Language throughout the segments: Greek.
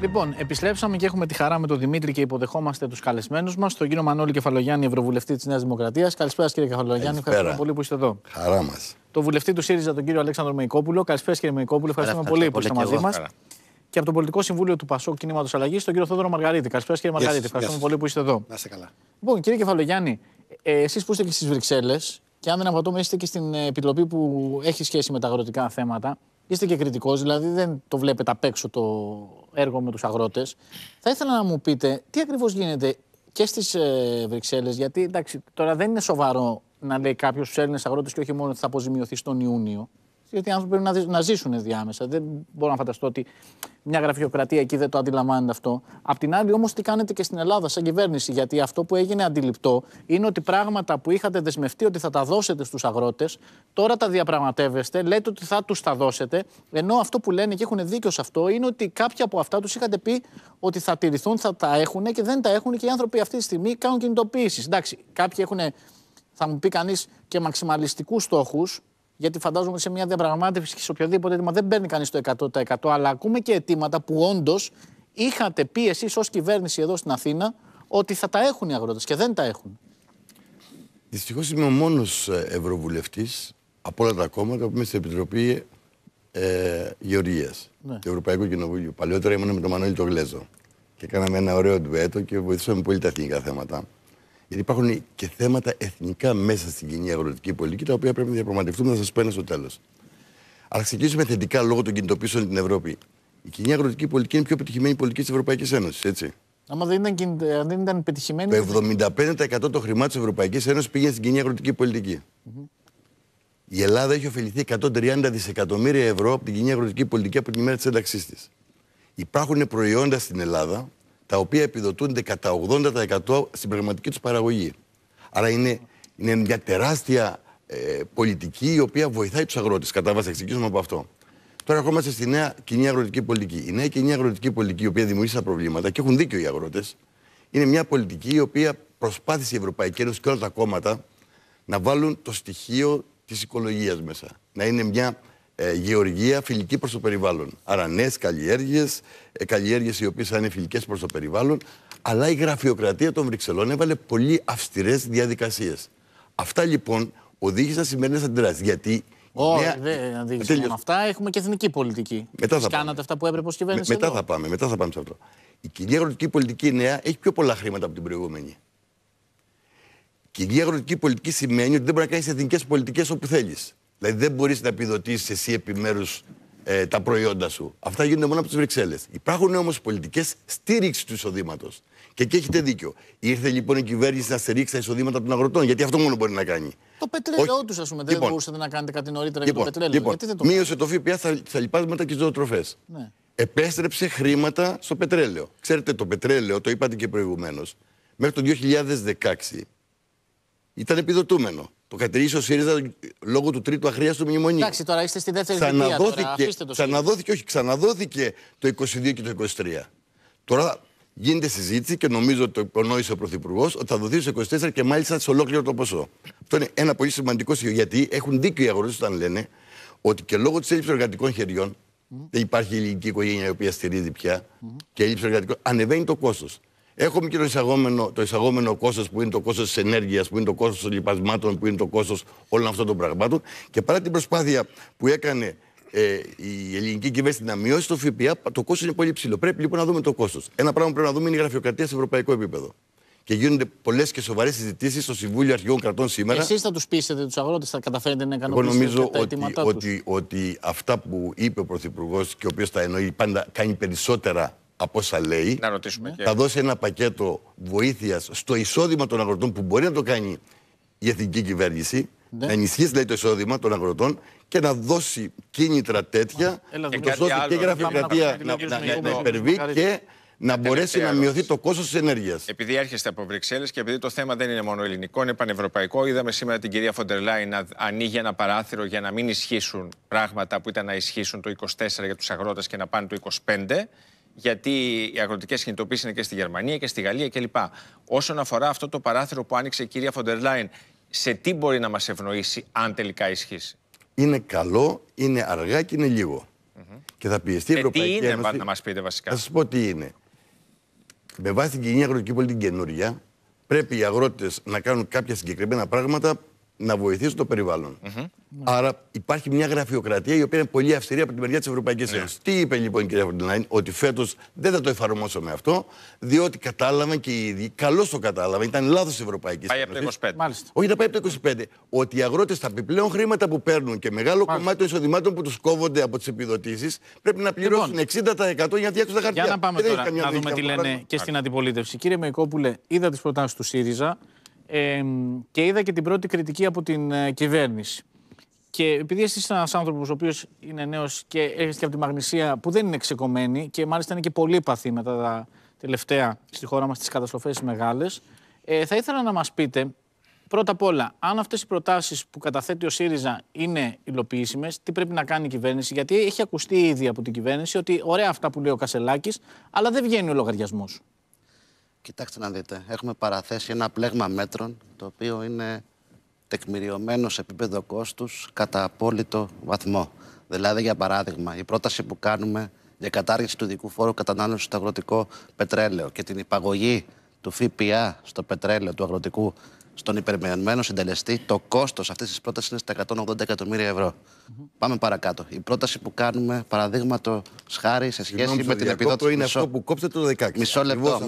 Λοιπόν, επιστρέψαμε και έχουμε τη χαρά με τον Δημήτρη και υποδεχόμαστε τους καλεσμένους μας, τον κύριο Μανώλη Κεφαλογιάννη, ευρωβουλευτή της Νέας Δημοκρατίας. Καλησπέρα σας, κύριε Κεφαλογιάννη. Ευχαριστούμε πολύ που είστε εδώ. Χαρά μας. Το βουλευτή του ΣΥΡΙΖΑ, τον κύριο Αλέξανδρο Μεϊκόπουλο. Καλησπέρα, κύριε Μεϊκόπουλο. Ευχαριστούμε πολύ που είστε μαζί μας. Και από το Πολιτικό Συμβούλιο του Πασόκ Κίνηματος Αλλαγής, τον κύριο Θόδωρο Μαργαρίτη. Καλησπέρα, κύριε Μαργαρίτη. Ευχαριστούμε πολύ που είστε εδώ. Να είστε καλά. Λοιπόν, κύριε Κεφαλογιάννη, εσείς που είστε και στις Βρυξέλλες, και αν δεν απατώμε, είστε και στην επιτροπή που έχει σχέση με τα αγροτικά θέματα. Είστε και κριτικός, δηλαδή δεν το βλέπετε απ' έξω το έργο με τους αγρότες. Θα ήθελα να μου πείτε τι ακριβώς γίνεται και στις Βρυξέλλες, γιατί εντάξει, τώρα δεν είναι σοβαρό να λέει κάποιος στους Έλληνες αγρότες και όχι μόνο ότι θα αποζημιωθεί τον Ιούνιο. Γιατί οι άνθρωποι πρέπει να ζήσουν διάμεσα. Δεν μπορώ να φανταστώ ότι μια γραφειοκρατία εκεί δεν το αντιλαμβάνεται αυτό. Απ' την άλλη, όμως, τι κάνετε και στην Ελλάδα, σαν κυβέρνηση. Γιατί αυτό που έγινε αντιληπτό είναι ότι πράγματα που είχατε δεσμευτεί ότι θα τα δώσετε στους αγρότες, τώρα τα διαπραγματεύεστε, λέτε ότι θα τους τα δώσετε. Ενώ αυτό που λένε και έχουν δίκιο σε αυτό είναι ότι κάποια από αυτά τους είχατε πει ότι θα τηρηθούν, θα τα έχουν και δεν τα έχουν και οι άνθρωποι αυτή τη στιγμή κάνουν κινητοποιήσεις. Εντάξει, κάποιοι έχουν, θα μου πει κανείς, και μαξιμαλιστικούς στόχους. Γιατί φαντάζομαι σε μια διαπραγμάτευση και σε οποιοδήποτε αίτημα δεν παίρνει κανείς το 100%. Αλλά ακούμε και αιτήματα που όντως είχατε πει εσείς ως κυβέρνηση εδώ στην Αθήνα ότι θα τα έχουν οι αγρότες και δεν τα έχουν. Δυστυχώς είμαι ο μόνος ευρωβουλευτής από όλα τα κόμματα που είμαι στην Επιτροπή Γεωργίας του Ευρωπαϊκού Κοινοβουλίου. Παλαιότερα ήμουν με τον Μανώλη τον Γλέζο και κάναμε ένα ωραίο ντουέτο και βοηθούσαμε πολύ τα εθνικά θέματα. Γιατί υπάρχουν και θέματα εθνικά μέσα στην κοινή αγροτική πολιτική, τα οποία πρέπει να διαπραγματευτούμε, να σα πω ένα στο τέλο. Αλλά ξεκινήσουμε θετικά λόγω των κινητοποιήσεων στην Ευρώπη. Η κοινή αγροτική πολιτική είναι η πιο πετυχημένη πολιτική τη Ευρωπαϊκή Ένωση, έτσι. Άμα δεν ήταν πετυχημένη. Το 75% των χρημάτων τη Ευρωπαϊκή Ένωση πήγαινε στην κοινή αγροτική πολιτική. Η Ελλάδα έχει ωφεληθεί 130 δισεκατομμύρια ευρώ από την κοινή αγροτική πολιτική από την ημέρα τη ένταξή τη. Υπάρχουν προϊόντα στην Ελλάδα, τα οποία επιδοτούνται κατά 80% στην πραγματική τους παραγωγή. Άρα είναι μια τεράστια πολιτική η οποία βοηθάει τους αγρότες. Κατά βάση, εξηγήσουμε από αυτό. Τώρα ερχόμαστε στη νέα κοινή αγροτική πολιτική. Η νέα κοινή αγροτική πολιτική, η οποία δημιουργήσε τα προβλήματα και έχουν δίκιο οι αγρότες, είναι μια πολιτική η οποία προσπάθησε η Ευρωπαϊκή Ένωση και όλα τα κόμματα να βάλουν το στοιχείο της οικολογίας μέσα. Να είναι μια γεωργία φιλική προς το περιβάλλον. Άρα νέες καλλιέργειες, καλλιέργειες οι οποίες θα είναι φιλικές προς το περιβάλλον, αλλά η γραφειοκρατία των Βρυξελών έβαλε πολύ αυστηρές διαδικασίες. Αυτά λοιπόν οδήγησαν σημερινές αντιδράσεις. Γιατί. Όχι, δεν οδήγησαν μόνο αυτά. Έχουμε και εθνική πολιτική. Μετά θα κάνατε αυτά που έπρεπε ως κυβέρνηση. Μετά θα πάμε σε αυτό. Η κοινή αγροτική πολιτική νέα έχει πιο πολλά χρήματα από την προηγούμενη. Η κοινή αγροτική πολιτική σημαίνει ότι δεν μπορεί να κάνει εθνικές πολιτικές όπου θέλει. Δηλαδή δεν μπορείς να επιδοτήσεις εσύ επιμέρους τα προϊόντα σου. Αυτά γίνονται μόνο από τις Βρυξέλλες. Υπάρχουν όμως πολιτικές στήριξη του εισοδήματος. Και εκεί έχετε δίκιο. Ήρθε λοιπόν η κυβέρνηση να στηρίξει τα εισοδήματα των αγροτών, γιατί αυτό μόνο μπορεί να κάνει. Το πετρέλαιό τους, ας πούμε. Δεν μπορούσατε να κάνετε κάτι νωρίτερα για το πετρέλαιο. Γιατί δεν το μείωσε το ΦΠΑ στα λιπάσματα και στις ζωοτροφές. Ναι. Επέστρεψε χρήματα στο πετρέλαιο. Ξέρετε, το πετρέλαιο, το είπατε και προηγουμένως, μέχρι το 2016 ήταν επιδοτούμενο. Το κατηρίζει ο ΣΥΡΙΖΑ λόγω του τρίτου αχρία του μνημονίου. Εντάξει, τώρα είστε στη δεύτερη θητεία. Ξαναδόθηκε το 22 και το 23. Τώρα γίνεται συζήτηση και νομίζω ότι το υπονόησε ο Πρωθυπουργός ότι θα δοθεί στο 24 και μάλιστα σε ολόκληρο το ποσό. Αυτό είναι ένα πολύ σημαντικό στοιχείο. Γιατί έχουν δίκιο οι αγρότες όταν λένε ότι και λόγω της έλλειψης εργατικών χεριών, δεν υπάρχει η ελληνική οικογένεια η οποία στηρίζει πια, και έλλειψη εργατικών, ανεβαίνει το κόστος. Έχουμε και το εισαγόμενο κόστος που είναι το κόστος της ενέργειας, που είναι το κόστος των λιπασμάτων, που είναι το κόστος όλων αυτών των πραγμάτων. Και παρά την προσπάθεια που έκανε η ελληνική κυβέρνηση να μειώσει το ΦΠΑ, το κόστος είναι πολύ ψηλό. Πρέπει λοιπόν να δούμε το κόστος. Ένα πράγμα που πρέπει να δούμε είναι η γραφειοκρατία σε ευρωπαϊκό επίπεδο. Και γίνονται πολλές και σοβαρές συζητήσεις στο Συμβούλιο Αρχηγών Κρατών σήμερα. Εσείς θα τους πείσετε τους αγρότες, θα καταφέρετε να ικανοποιήσετε τα αιτήματά τους? Εγώ νομίζω ότι αυτά που είπε ο Πρωθυπουργός και ο οποίος τα εννοεί πάντα κάνει περισσότερα από όσα λέει, θα δώσει ένα πακέτο βοήθειας στο εισόδημα των αγροτών που μπορεί να το κάνει η εθνική κυβέρνηση, να ενισχύσει λέει, το εισόδημα των αγροτών και να δώσει κίνητρα τέτοια, ώστε και η γραφειοκρατία να υπερβεί και να μπορέσει να μειωθεί το κόστος της ενέργειας. Επειδή έρχεστε από Βρυξέλλες και επειδή το θέμα δεν είναι μόνο ελληνικό, είναι πανευρωπαϊκό, είδαμε σήμερα την κυρία Φον ντερ Λάιν να ανοίγει ένα παράθυρο για να μην ισχύσουν πράγματα που ήταν να ισχύσουν το 24 για τους αγρότες και να πάνε το 25. Γιατί οι αγροτικές κινητοποίησεις είναι και στη Γερμανία και στη Γαλλία κλπ. Όσον αφορά αυτό το παράθυρο που άνοιξε η κυρία Φον ντερ Λάιν, σε τι μπορεί να μας ευνοήσει αν τελικά ισχύσει? Είναι καλό, είναι αργά και είναι λίγο. και θα πιεστεί η Ευρωπαϊκή Ένωση. Τι είναι, να μας πείτε βασικά. Θα σας πω τι είναι. Με βάση την κοινή αγροτική πολιτική καινούρια, πρέπει οι αγρότες να κάνουν κάποια συγκεκριμένα πράγματα να βοηθήσουν το περιβάλλον. Άρα υπάρχει μια γραφειοκρατία η οποία είναι πολύ αυστηρή από την μεριά της Ευρωπαϊκής Ένωσης. Τι είπε λοιπόν η κυρία Φον ντερ Λάιν, ότι φέτος δεν θα το εφαρμόσουμε αυτό, διότι κατάλαβα και οι ίδιοι, καλώς το κατάλαβα, ήταν λάθος η Ευρωπαϊκή Ένωση. Πάει από το 25. Μάλιστα. Όχι, να πάει από το 25. Ότι οι αγρότες τα επιπλέον χρήματα που παίρνουν και μεγάλο κομμάτι των εισοδημάτων που τους κόβονται από τις επιδοτήσεις πρέπει να πληρώσουν 60% για να φτιάξουν τα χαρτιά. Για να πάμε τώρα να δούμε τι λένε και στην αντιπολίτευση. Κύριε Μεϊκόπουλε, είδα τις προτάσεις του ΣΥΡΙΖΑ. Και είδα και την πρώτη κριτική από την κυβέρνηση. Και επειδή εσείς είστε ένας άνθρωπος ο οποίος είναι νέος και έρχεστε και από τη Μαγνησία που δεν είναι ξεκομμένη και μάλιστα είναι και πολύπαθη μετά τα τελευταία στη χώρα μας τις καταστροφές μεγάλες, θα ήθελα να μας πείτε πρώτα απ' όλα αν αυτές οι προτάσεις που καταθέτει ο ΣΥΡΙΖΑ είναι υλοποιήσιμες, τι πρέπει να κάνει η κυβέρνηση, γιατί έχει ακουστεί ήδη από την κυβέρνηση ότι ωραία αυτά που λέει ο Κασελάκης, αλλά δεν βγαίνει ο λογαριασμός. Κοιτάξτε να δείτε, έχουμε παραθέσει ένα πλέγμα μέτρων το οποίο είναι τεκμηριωμένο σε επίπεδο κόστους κατά απόλυτο βαθμό. Δηλαδή, για παράδειγμα, η πρόταση που κάνουμε για κατάργηση του ειδικού φόρου κατανάλωσης στο αγροτικό πετρέλαιο και την υπαγωγή του ΦΠΑ στο πετρέλαιο του αγροτικού στον υπερμειγμένο συντελεστή, το κόστος αυτής της πρότασης είναι στα 180 εκατομμύρια ευρώ. Πάμε παρακάτω. Η πρόταση που κάνουμε, παραδείγματο χάρη σε σχέση με την επιδότηση. Είναι αυτό που κόψετε το 16. Μισό λεπτό.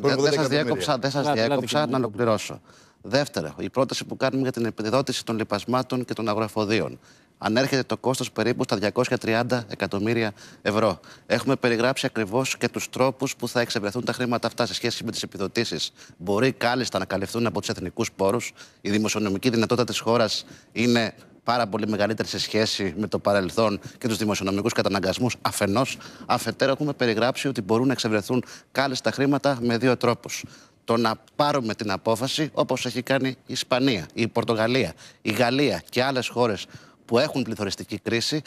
Δεν σας διέκοψα να ολοκληρώσω. Δεύτερο, η πρόταση που κάνουμε για την επιδότηση των λιπασμάτων και των αγροεφοδίων. Ανέρχεται το κόστος περίπου στα 230 εκατομμύρια ευρώ. Έχουμε περιγράψει ακριβώς και τους τρόπους που θα εξευρεθούν τα χρήματα αυτά σε σχέση με τις επιδοτήσεις. Μπορεί κάλλιστα να καλυφθούν από τους εθνικούς πόρους. Η δημοσιονομική δυνατότητα της χώρας είναι πάρα πολύ μεγαλύτερη σε σχέση με το παρελθόν και τους δημοσιονομικούς καταναγκασμούς αφενός. Αφετέρου, έχουμε περιγράψει ότι μπορούν να εξευρεθούν κάλλιστα χρήματα με δύο τρόπους. Το να πάρουμε την απόφαση όπως έχει κάνει η Ισπανία, η Πορτογαλία, η Γαλλία και άλλες χώρες που έχουν πληθωριστική κρίση,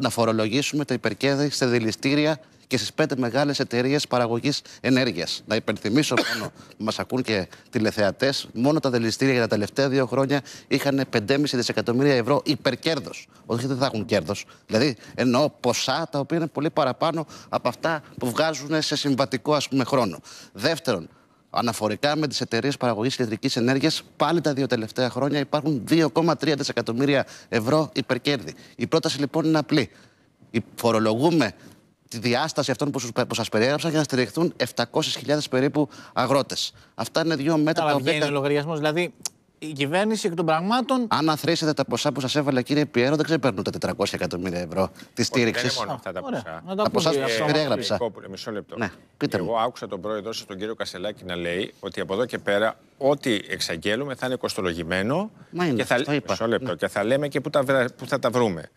να φορολογήσουμε τα υπερκέρδη σε δηληστήρια και στις 5 μεγάλες εταιρείες παραγωγής ενέργειας. Να υπενθυμίσω μόνο, μας ακούν και τηλεθεατές, μόνο τα δηληστήρια για τα τελευταία 2 χρόνια είχαν 5,5 δισεκατομμύρια ευρώ υπερκέρδος. Όχι, δεν θα έχουν κέρδος. Δηλαδή, εννοώ ποσά τα οποία είναι πολύ παραπάνω από αυτά που βγάζουν σε συμβατικό, ας πούμε, χρόνο. Δεύτερον, αναφορικά με τις εταιρείες παραγωγής ηλεκτρικής ενέργειας, πάλι τα 2 τελευταία χρόνια υπάρχουν 2,3 δισεκατομμύρια ευρώ υπερκέρδη. Η πρόταση λοιπόν είναι απλή. Φορολογούμε τη διάσταση αυτών που σας περιέγραψα για να στηριχθούν 700.000 περίπου αγρότες. Αυτά είναι 2 μέτρα. Αλλά βγαίνει ο λογαριασμός, δηλαδή η κυβέρνηση εκ των πραγμάτων. Αν αθροίσετε τα ποσά που σας έβαλε, κύριε Πιέρο, δεν ξεπερνούν τα 400 εκατομμύρια ευρώ τη στήριξη. Δεν είναι μόνο αυτά τα ποσά. Τα ποσά που σας περιέγραψα. Μισό λεπτό. Ναι, εγώ άκουσα τον πρόεδρό σας, τον κύριο Κασελάκη, να λέει ότι από εδώ και πέρα ό,τι εξαγγέλουμε θα είναι κοστολογημένο. Μα είναι, και θα λέμε και πού θα τα βρούμε.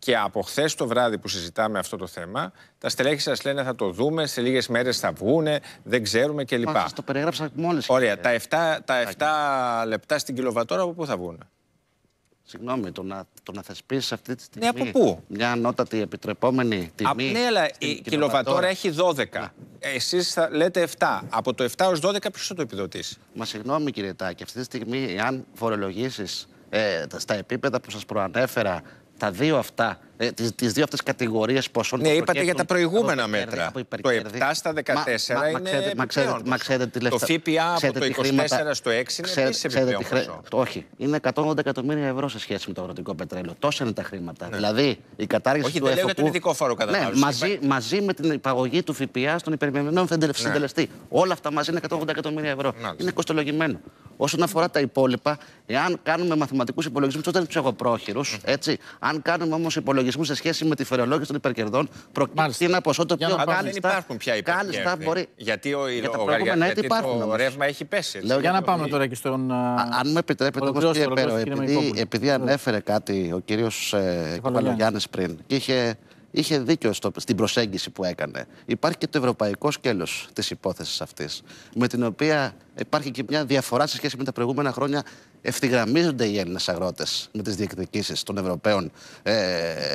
Και από χθες το βράδυ που συζητάμε αυτό το θέμα, τα στελέχη σας λένε θα το δούμε, σε λίγες μέρες θα βγούνε, δεν ξέρουμε κλπ. Σας το περιγράψα μόλις. Ωραία, τα 7 λεπτά στην κιλοβατόρα από πού θα βγουν? Συγγνώμη, το να θεσπίσεις αυτή τη στιγμή. Ναι, από πού? Μια ανώτατη επιτρεπόμενη τιμή. Ναι, αλλά η κιλοβατόρα έχει 12. Ναι. Εσείς θα λέτε 7. Από το 7 ως 12 ποιος θα το επιδοτήσει? Μα συγγνώμη, κύριε Τάκη, αυτή τη στιγμή, εάν φορολογήσεις στα επίπεδα που σας προανέφερα, τις 2 αυτές κατηγορίες ποσών. Ναι, είπατε για τα προηγούμενα μέτρα. Το 7 στα 14 είναι. Μα ξέρετε τι λεφτά. Το ΦΠΑ από το 24 στο 6 είναι επιπλέον ποσό. Όχι. Είναι 180 εκατομμύρια ευρώ σε σχέση με το αγροτικό πετρέλαιο. Τόσα είναι τα χρήματα. Δηλαδή η κατάργηση του. Όχι, δεν λέω για τον ειδικό φόρο κατανάλωσης. Μαζί με την υπαγωγή του ΦΠΑ στον υπερημεριμένο συντελεστή. Όλα αυτά μαζί είναι 180 εκατομμύρια ευρώ. Είναι κοστολογημένο. Όσον αφορά τα υπόλοιπα, εάν κάνουμε μαθηματικούς υπολογισμούς, τότε είναι τους εγωπρόχειρους. Αν κάνουμε όμως υπολογισμούς σε σχέση με τη φορολόγηση των υπερκερδών, προκύπτει ένα ποσό το οποίο δεν υπάρχουν πια υπερκέρδη. Γιατί το ρεύμα έχει πέσει. Λέω, για να πάμε τώρα και στον. Αν με επιτρέπετε όμως, κύριε Πέρο, επειδή ανέφερε κάτι ο κύριος Κεφαλογιάννης πριν και είχε δίκιο στην προσέγγιση που έκανε. Υπάρχει και το ευρωπαϊκό σκέλος της υπόθεσης αυτής, με την οποία υπάρχει και μια διαφορά σε σχέση με τα προηγούμενα χρόνια. Ευθυγραμμίζονται οι Έλληνες αγρότες με τις διεκδικήσεις των Ευρωπαίων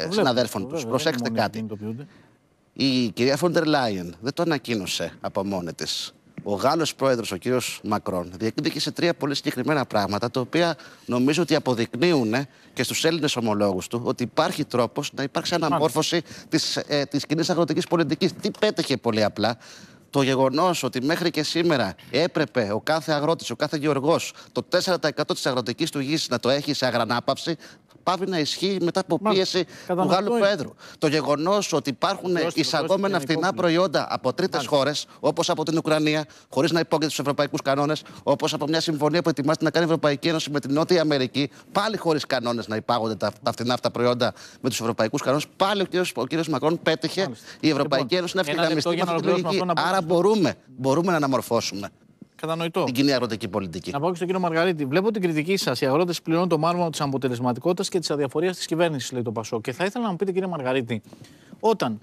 συναδέλφων τους. Προσέξτε κάτι. Η κυρία Φον ντερ Λάιν δεν το ανακοίνωσε από μόνη της. ο Γάλλος πρόεδρος, ο κύριος Μακρόν, διεκδίκησε τρία πολύ συγκεκριμένα πράγματα, τα οποία νομίζω ότι αποδεικνύουν και στους Έλληνες ομολόγους του ότι υπάρχει τρόπος να υπάρξει αναμόρφωση της κοινής αγροτικής πολιτικής. Τι πέτυχε πολύ απλά? Το γεγονός ότι μέχρι και σήμερα έπρεπε ο κάθε αγρότης, ο κάθε γεωργός, το 4% της αγροτικής του γης να το έχει σε αγρανάπαυση, πάβει να ισχύει μετά από πίεση του Γάλλου Προέδρου. Το γεγονός ότι υπάρχουν εισαγόμενα φτηνά προϊόντα από τρίτες χώρες, όπως από την Ουκρανία, χωρίς να υπόκειται στους ευρωπαϊκούς κανόνες, όπως από μια συμφωνία που ετοιμάζεται να κάνει η Ευρωπαϊκή Ένωση με την Νότια Αμερική, πάλι χωρίς κανόνες να υπάγονται τα φτηνά αυτά προϊόντα με τους ευρωπαϊκούς κανόνες, πάλι ο κύριος Μακρόν πέτυχε η Ευρωπαϊκή Ένωση να ευθυγραμμιστεί με αυτή τη λογική. Άρα μπορούμε να αναμορφώσουμε. Κατανοητό. Την κοινή αγροτική πολιτική. Να πάω και στον κύριο Μαργαρίτη. Βλέπω την κριτική σας. Οι αγρότες πληρώνουν το μάρμαρο της αποτελεσματικότητας και της αδιαφορίας της κυβέρνησης, λέει το Πασόκ. Και θα ήθελα να μου πείτε, κύριε Μαργαρίτη, όταν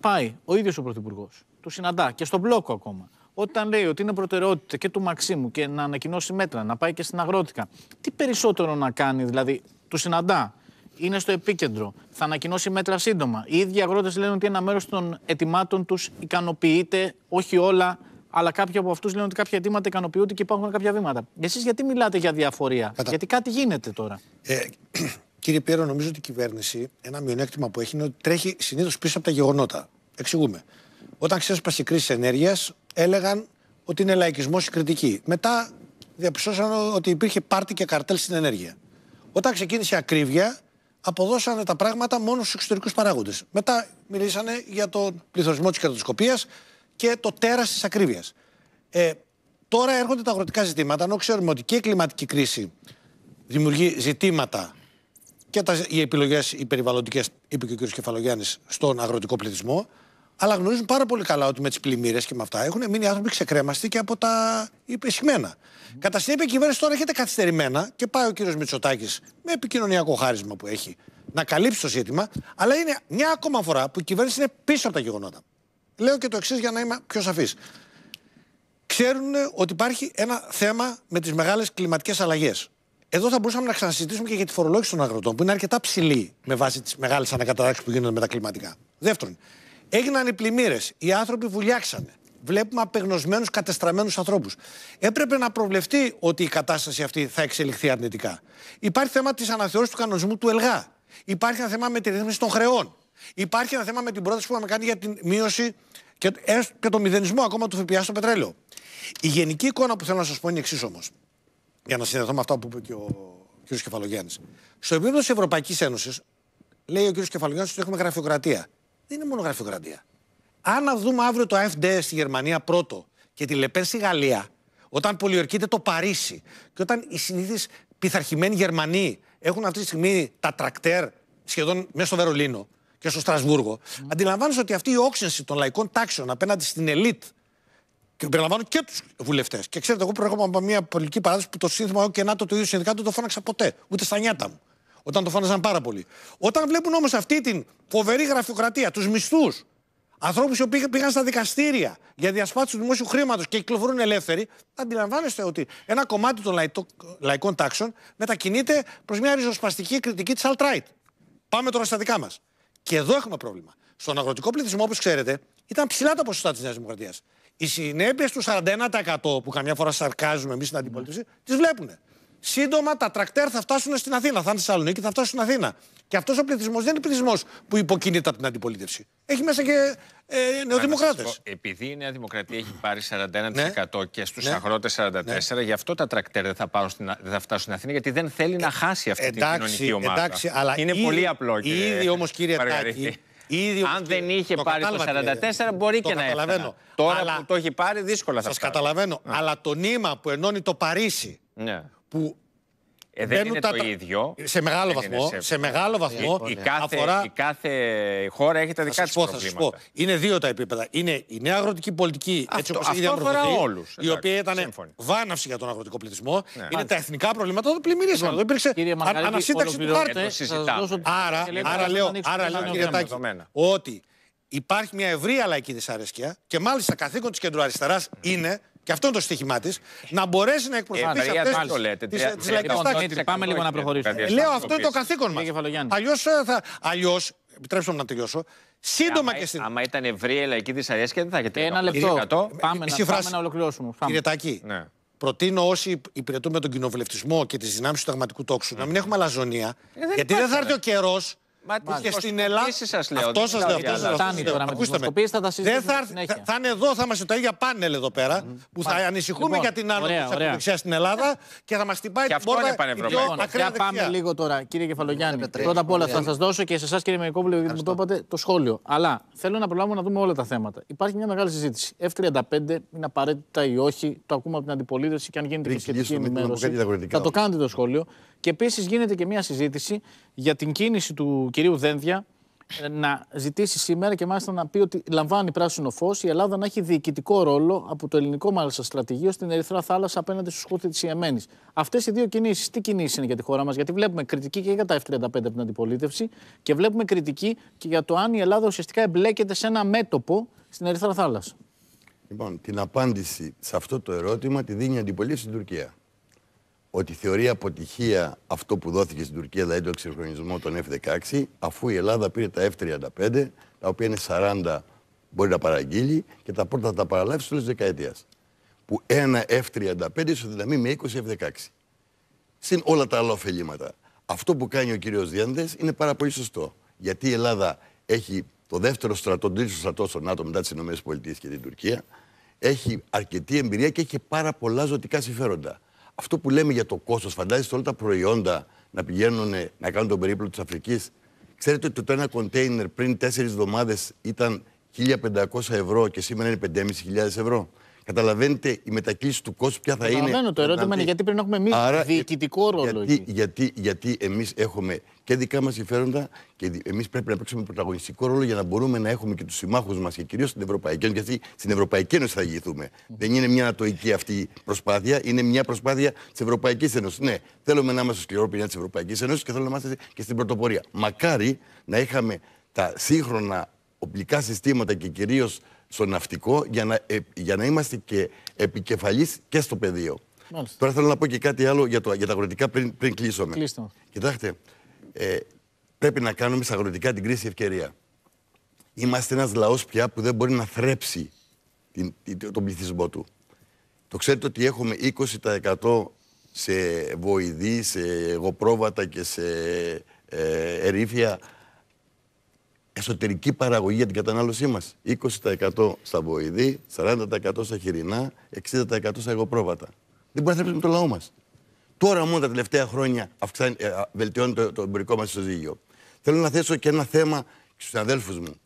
πάει ο ίδιος ο Πρωθυπουργός, του συναντά και στον μπλόκο ακόμα, όταν λέει ότι είναι προτεραιότητα και του Μαξίμου και να ανακοινώσει μέτρα, να πάει και στην αγρότικα, τι περισσότερο να κάνει? Δηλαδή, του συναντά, είναι στο επίκεντρο, θα ανακοινώσει μέτρα σύντομα. Οι ίδιοι αγρότες λένε ότι ένα μέρος των αιτημάτων τους ικανοποιείται, όχι όλα. Αλλά κάποιοι από αυτούς λένε ότι κάποια αιτήματα ικανοποιούνται και υπάρχουν κάποια βήματα. Εσείς γιατί μιλάτε για διαφορία? Γιατί κάτι γίνεται τώρα. Κύριε Πιέρο, νομίζω ότι η κυβέρνηση, ένα μειονέκτημα που έχει είναι ότι τρέχει συνήθως πίσω από τα γεγονότα. Εξηγούμε. Όταν ξέσπασε η κρίση ενέργειας, έλεγαν ότι είναι λαϊκισμός η κριτική. Μετά διαπιστώσαν ότι υπήρχε πάρτι και καρτέλ στην ενέργεια. Όταν ξεκίνησε η ακρίβεια, αποδώσανε τα πράγματα μόνο στους εξωτερικούς παράγοντες. Μετά μιλήσανε για τον πληθωρισμό της κερδοσκοπίας και το τέρας της ακρίβειας. Τώρα έρχονται τα αγροτικά ζητήματα, ενώ ξέρουμε ότι και η κλιματική κρίση δημιουργεί ζητήματα και οι επιλογές οι περιβαλλοντικές, είπε και ο κ. Κεφαλογιάννης, στον αγροτικό πληθυσμό. Αλλά γνωρίζουν πάρα πολύ καλά ότι με τις πλημμύρες και με αυτά έχουν μείνει άνθρωποι ξεκρέμαστοι και από τα υπεσχημένα. Κατά συνέπεια, η κυβέρνηση τώρα έρχεται καθυστερημένα και πάει ο κ. Μητσοτάκης με επικοινωνιακό χάρισμα που έχει να καλύψει το ζήτημα. Αλλά είναι μια ακόμα φορά που η κυβέρνηση είναι πίσω από τα γεγονότα. Λέω και το εξής για να είμαι πιο σαφής. Ξέρουν ότι υπάρχει ένα θέμα με τις μεγάλες κλιματικές αλλαγές. Εδώ θα μπορούσαμε να ξανασυζητήσουμε και για τη φορολόγηση των αγροτών, που είναι αρκετά ψηλή με βάση τις μεγάλες ανακατατάξεις που γίνονται με τα κλιματικά. Δεύτερον, έγιναν οι πλημμύρες, οι άνθρωποι βουλιάξανε. Βλέπουμε απεγνωσμένους, κατεστραμμένους ανθρώπους. Έπρεπε να προβλεφτεί ότι η κατάσταση αυτή θα εξελιχθεί αρνητικά. Υπάρχει θέμα της αναθεώρησης του κανονισμού του ΕΛΓΑ. Υπάρχει ένα θέμα με τη ρύθμιση των χρεών. Υπάρχει ένα θέμα με την πρόταση που είχαμε κάνει για την μείωση και το μηδενισμό ακόμα του ΦΠΑ στο πετρέλαιο. Η γενική εικόνα που θέλω να σας πω είναι η εξής όμως. Για να συνδεθώ με αυτά που είπε και ο κ. Κεφαλογιάννης. Στο επίπεδο της Ευρωπαϊκής Ένωσης, λέει ο κ. Κεφαλογιάννης ότι έχουμε γραφειοκρατία. Δεν είναι μόνο γραφειοκρατία. Αν δούμε αύριο το AfD στη Γερμανία πρώτο και τη Λεπέν στη Γαλλία, όταν πολιορκείται το Παρίσι και όταν οι συνήθεις πειθαρχημένοι Γερμανοί έχουν αυτή τη στιγμή τα τρακτέρ σχεδόν μέσα στο Βερολίνο και στο Στρασβούργο, αντιλαμβάνεσαι ότι αυτή η όξυνση των λαϊκών τάξεων απέναντι στην ελίτ, και περιλαμβάνω και τους βουλευτές. Και ξέρετε, εγώ προέρχομαι από μια πολιτική παράδοση που το σύνθημα και να το ίδιο συνδικάτο δεν το φώναξα ποτέ, ούτε στα νιάτα μου. Όταν το φώναζαν πάρα πολύ. Όταν βλέπουν όμως αυτή την φοβερή γραφειοκρατία, τους μισθούς, ανθρώπους οι οποίοι πήγαν στα δικαστήρια για διασπάθηση του δημόσιου χρήματος και κυκλοφορούν ελεύθεροι, αντιλαμβάνεστε ότι ένα κομμάτι των λαϊκών τάξεων μετακινείται προς μια ριζοσπαστική κριτική της alt-right. Πάμε τώρα στα δικά μας. Και εδώ έχουμε πρόβλημα. Στον αγροτικό πληθυσμό, όπως ξέρετε, ήταν ψηλά τα ποσοστά της Νέας Δημοκρατίας. Οι συνέπειες του 41% που καμιά φορά σαρκάζουμε εμείς στην αντιπολίτευση, τις βλέπουν. Σύντομα τα τρακτέρ θα φτάσουν στην Αθήνα. Θα είναι στη Θεσσαλονίκη, θα φτάσουν στην Αθήνα. Και αυτός ο πληθυσμός δεν είναι πληθυσμός που υποκινείται από την αντιπολίτευση. Έχει μέσα και νεοδημοκράτες. Επειδή η Νέα Δημοκρατία έχει πάρει 41% και στους αγρότες 44%, γι' αυτό τα τρακτέρ δεν θα φτάσουν στην Αθήνα, γιατί δεν θέλει να χάσει αυτή την κοινωνική ομάδα. Εντάξει, αλλά είναι πολύ απλό. Ήδη όμως, κύριε Τάκη, αν δεν είχε πάρει το 44%, μπορεί και να έφτανε. Τώρα που το έχει πάρει, δύσκολα θα φτάσει. Σας καταλαβαίνω. Αλλά το νήμα που ενώνει το Παρίσι. Που δεν είναι το ίδιο. Σε μεγάλο βαθμό. Η κάθε χώρα έχει τα δικά της προβλήματα. Είναι δύο τα επίπεδα. Είναι η νέα αγροτική πολιτική, έτσι όπως είναι η όλους, η οποία ήταν βάναυση για τον αγροτικό πληθυσμό. Ναι. Είναι τα εθνικά προβλήματα που πλημμυρίσαν. Εδώ υπήρξε ανασύνταξη του χάρτη. Άρα λέω, κύριε Τάκη, ότι υπάρχει μια ευρεία λαϊκή δυσαρέσκεια και μάλιστα καθήκον της κεντροαριστεράς είναι. Και αυτό είναι το στοίχημά της, να μπορέσει να εκπροσωπήσει αυτές τις λαϊκές τάξεις. Πάμε λίγο να προχωρήσουμε. Λέω, αυτό είναι το καθήκον μας. Αλλιώς επιτρέψτε μου να τελειώσω. Σύντομα άμα, και στην. Άμα ήταν ευρία η λαϊκή δυσαρέσκεια, δεν θα έχετε. Ένα λεπτό. Πάμε να ολοκληρώσουμε. Κύριε Τάκη, ναι. Προτείνω όσοι υπηρετούμε τον κοινοβουλευτισμό και τις δυνάμεις του συνταγματικού τόξου να μην έχουμε αλαζονία. Γιατί δεν θα έρθει ο καιρός. Και στην Ελλάδα. Αυτό σας λέω. Θα είναι εδώ, θα είμαστε τα ίδια πάνελ εδώ πέρα που θα ανησυχούμε για την άνοδο τη ακροδεξιάς στην Ελλάδα και θα μας χτυπάει την πόρτα. Για πάμε λίγο τώρα, κύριε Κεφαλογιάννη. Πρώτα απ' όλα θα σας δώσω και σε εσάς, κύριε Μεϊκόπουλο, γιατί μου το είπατε το σχόλιο. Αλλά θέλω να προλάβουμε να δούμε όλα τα θέματα. Υπάρχει μια μεγάλη συζήτηση. F-35 είναι απαραίτητα ή όχι. Το ακούμε από την αντιπολίτευση και αν γίνεται και σχετική ενημέρωση. Θα το κάνετε το σχόλιο. Και επίσης γίνεται και μια συζήτηση για την κίνηση του κυρίου Δέντια να ζητήσει σήμερα και μάλιστα να πει ότι λαμβάνει πράσινο φως η Ελλάδα να έχει διοικητικό ρόλο από το ελληνικό μάλιστα στρατηγείο στην Ερυθρά Θάλασσα απέναντι στους Χούθη της Ιεμένης. Αυτές οι δύο κινήσεις, τι κινήσεις είναι για τη χώρα μας, γιατί βλέπουμε κριτική και για τα F-35 από την αντιπολίτευση και βλέπουμε κριτική και για το αν η Ελλάδα ουσιαστικά εμπλέκεται σε ένα μέτωπο στην Ερυθρά Θάλασσα. Λοιπόν, την απάντηση σε αυτό το ερώτημα τη δίνει η αντιπολίτευση στην Τουρκία. Ότι θεωρεί αποτυχία αυτό που δόθηκε στην Τουρκία, δηλαδή το εξυγχρονισμό των F-16, αφού η Ελλάδα πήρε τα F-35, τα οποία είναι 40, μπορεί να παραγγείλει, και τα πρώτα θα τα παραλάβει στο τέλος της δεκαετίας. Που ένα F-35 ισοδυναμεί με 20 F-16. Συν όλα τα άλλα ωφελήματα. Αυτό που κάνει ο κύριος Διάνδες είναι πάρα πολύ σωστό. Γιατί η Ελλάδα έχει το δεύτερο στρατό, τον τρίτο στρατό στο ΝΑΤΟ μετά τις ΗΠΑ και την Τουρκία, έχει αρκετή εμπειρία και έχει πάρα πολλά ζωτικά συμφέροντα. Αυτό που λέμε για το κόστος, φαντάζεστε όλα τα προϊόντα να πηγαίνουν να κάνουν τον περίπλο της Αφρικής. Ξέρετε ότι το ένα κοντέινερ πριν 4 εβδομάδες ήταν 1.500 ευρώ και σήμερα είναι 5.500 ευρώ. Καταλαβαίνετε η μετακίνηση του κόσμου ποια θα είναι. Καταλαβαίνω, το ερώτημα είναι γιατί πρέπει να έχουμε εμείς διοικητικό ρόλο. Γιατί εμείς έχουμε και δικά μας συμφέροντα και εμείς πρέπει να παίξουμε πρωταγωνιστικό ρόλο για να μπορούμε να έχουμε και τους συμμάχους μας και κυρίως στην Ευρωπαϊκή Ένωση. Γιατί στην Ευρωπαϊκή Ένωση θα ηγηθούμε. Δεν είναι μια ανατοϊκή αυτή η προσπάθεια, είναι μια προσπάθεια της Ευρωπαϊκής Ένωσης. Ναι, θέλουμε να είμαστε σκληρό πυρήνα της Ευρωπαϊκής Ένωσης και θέλουμε να είμαστε και στην πρωτοπορία. Μακάρι να είχαμε τα σύγχρονα οπλικά συστήματα και κυρίως στο ναυτικό για να είμαστε και επικεφαλής και στο πεδίο. Μάλιστα. Τώρα θέλω να πω και κάτι άλλο για τα αγροτικά πριν κλείσουμε. Κοιτάξτε, πρέπει να κάνουμε στα αγροτικά την κρίση ευκαιρία. Είμαστε ένας λαός πια που δεν μπορεί να θρέψει τον πληθυσμό του. Το ξέρετε ότι έχουμε 20% σε βοηδή, σε εγωπρόβατα και σε ερήφια εσωτερική παραγωγή για την κατανάλωσή μας. 20% στα βοηδή, 40% στα χοιρινά, 60% στα εγωπρόβατα. Δεν μπορεί να θρέψουμε τον λαό μας. Τώρα μόνο τα τελευταία χρόνια βελτιώνει το εμπορικό μας ισοζύγιο. Θέλω να θέσω και ένα θέμα στους αδέλφους μου. Μην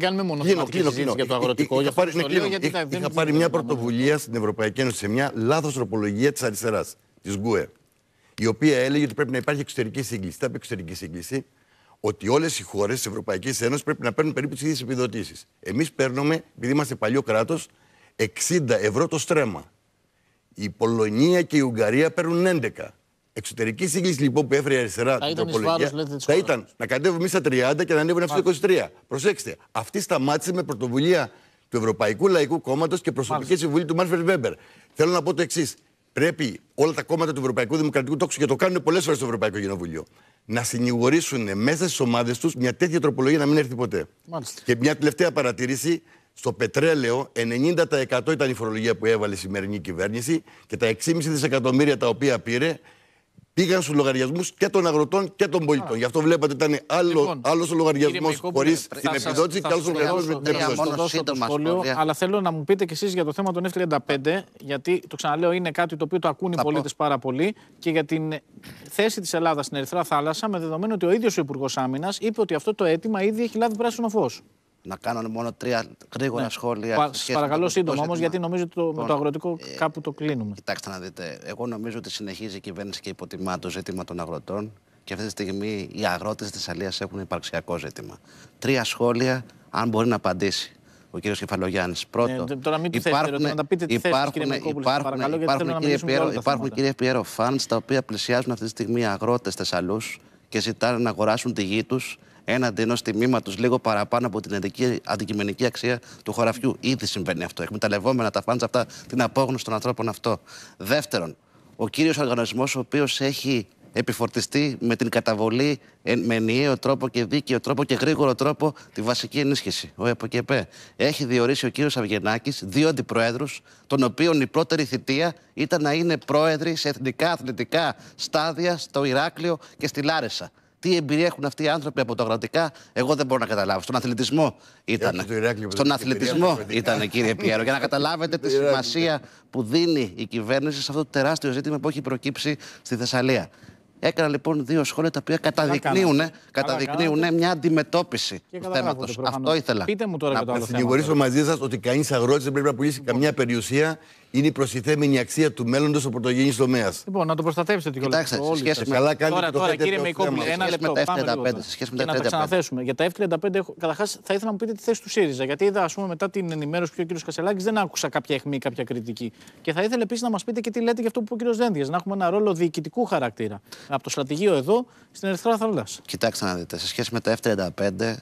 κάνουμε μόνο για το αγροτικό. Είχα πάρει μια πρωτοβουλία στην Ευρωπαϊκή Ένωση σε μια λάθος τροπολογία της αριστεράς, της ΓΚΟΕ, η οποία έλεγε ότι πρέπει να υπάρχει εξωτερική σύγκληση. Τι είπε εξωτερική σύγκληση? Ότι όλες οι χώρες της Ευρωπαϊκής Ένωσης πρέπει να παίρνουν περίπου τις ίδιες επιδοτήσεις. Εμείς παίρνουμε, επειδή είμαστε παλιό κράτος, 60 ευρώ το στρέμμα. Η Πολωνία και η Ουγγαρία παίρνουν 11. Εξωτερική σύγκληση λοιπόν που έφερε η αριστερά την τροπολογία θα ήταν να κατέβουμε εμείς στα 30 και να ανέβουν αυτοί στα 23. Προσέξτε, αυτή σταμάτησε με πρωτοβουλία του Ευρωπαϊκού Λαϊκού Κόμματος και προσωπική συμβουλή του Μάνφρεντ Βέμπερ. Θέλω να πω το εξής. Πρέπει όλα τα κόμματα του Ευρωπαϊκού Δημοκρατικού Τόξου, και το κάνουν πολλές φορές στο Ευρωπαϊκό Κοινοβούλιο, να συνηγορήσουν μέσα στις ομάδες τους μια τέτοια τροπολογία να μην έρθει ποτέ. Μάλιστα. Και μια τελευταία παρατήρηση. Στο πετρέλαιο, 90% ήταν η φορολογία που έβαλε η σημερινή κυβέρνηση και τα 6,5 δισεκατομμύρια τα οποία πήρε πήγαν στους λογαριασμούς και των αγροτών και των πολιτών. Γι' αυτό βλέπετε ότι ήταν άλλος ο λογαριασμός χωρίς την επιδότηση και άλλος ο λογαριασμός με την επιδότηση. Αλλά θέλω να μου πείτε κι εσείς για το θέμα των F-35, γιατί το ξαναλέω είναι κάτι το οποίο το ακούν οι πολίτες πάρα πολύ, και για την θέση της Ελλάδας στην Ερυθρά Θάλασσα, με δεδομένο ότι ο ίδιος ο Υπουργός Άμυνας είπε ότι αυτό το αίτημα ήδη έχει λάβει πράσινο φως. Να κάνω μόνο 3 γρήγορα σχόλια. Παρακαλώ σύντομα όμως, γιατί νομίζω ότι με το αγροτικό κάπου το κλείνουμε. Κοιτάξτε να δείτε. Εγώ νομίζω ότι συνεχίζει η κυβέρνηση και υποτιμά το ζήτημα των αγροτών και αυτή τη στιγμή οι αγρότες της Θεσσαλίας έχουν υπαρξιακό ζήτημα. 3 σχόλια, αν μπορεί να απαντήσει ο κύριος Κεφαλογιάννης. Πρώτο, υπάρχουν, κύριε Πιέρο, φαντς τα οποία πλησιάζουν αυτή τη στιγμή αγρότες Θεσσαλούς και ζητάνε να αγοράσουν τη γη τους έναντι ενός τιμήματος λίγο παραπάνω από την αντικειμενική αξία του χωραφιού. Ήδη συμβαίνει αυτό. Εκμεταλλευόμενα τα φαντς αυτά την απόγνωση των ανθρώπων αυτό. Δεύτερον, ο κύριος οργανισμός ο οποίος έχει επιφορτιστεί με την καταβολή με ενιαίο τρόπο και δίκαιο τρόπο και γρήγορο τρόπο τη βασική ενίσχυση, ο ΕΠΟΚΕΠΕ. Έχει διορίσει ο κύριος Αυγενάκης 2 αντιπροέδρους, των οποίων η πρώτερη θητεία ήταν να είναι πρόεδροι σε εθνικά αθλητικά στάδια στο Ηράκλειο και στη Λάρισα. Τι εμπειρία έχουν αυτοί οι άνθρωποι από τα αγροτικά, εγώ δεν μπορώ να καταλάβω. Στον αθλητισμό ήταν. Στον αθλητισμό ήταν, κύριε Πιέρο, για να καταλάβετε τη σημασία που δίνει η κυβέρνηση σε αυτό το τεράστιο ζήτημα που έχει προκύψει στη Θεσσαλία. Έκανα λοιπόν 2 σχόλια τα οποία καταδεικνύουν μια αντιμετώπιση του θέματος. Αυτό ήθελα. Πείτε μου τώρα να συνηγορήσω μαζί σας ότι κανείς αγρότης δεν πρέπει να πουλήσει καμιά περιουσία. Είναι η προστιθέμενη αξία του μέλλοντος ο πρωτογενής τομέας. Λοιπόν, να το προστατεύσετε και όλα αυτά. Τώρα, κύριε Μεϊκόπουλο, ένα λεπτό. Σε σχέση με τα F-35. Να τα ξαναθέσουμε. Για τα F-35, καταρχάς, θα ήθελα να μου πείτε τη θέση του ΣΥΡΙΖΑ. Γιατί είδα, ας πούμε, μετά την ενημέρωση που ο κ. Κασελάκης, δεν άκουσα κάποια αιχμή, κάποια κριτική. Και θα ήθελα επίσης να μας πείτε και τι λέτε για αυτό που είπε ο κ. Δέντια. Να έχουμε ένα ρόλο διοικητικού χαρακτήρα. Από το στρατηγείο εδώ στην Ερυθρά Θάλασσα. Κοιτάξτε να δείτε. Σε σχέση με τα F-35,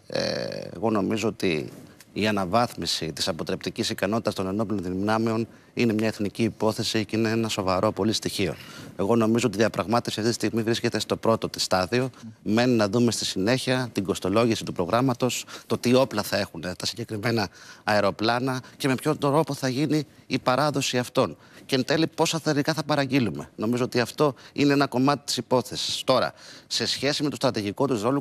εγώ νομίζω ότι η αναβάθμιση της αποτρεπτικής ικανότητας των ενόπλων δυνάμεων είναι μια εθνική υπόθεση και είναι ένα σοβαρό πολύ στοιχείο. Εγώ νομίζω ότι η διαπραγμάτευση αυτή τη στιγμή βρίσκεται στο πρώτο της στάδιο. Μένει να δούμε στη συνέχεια την κοστολόγηση του προγράμματος, το τι όπλα θα έχουν τα συγκεκριμένα αεροπλάνα και με ποιον τρόπο θα γίνει η παράδοση αυτών. Και εν τέλει, πόσα θερμικά θα παραγγείλουμε. Νομίζω ότι αυτό είναι ένα κομμάτι της υπόθεσης. Τώρα, σε σχέση με το στρατηγικό του ρόλο,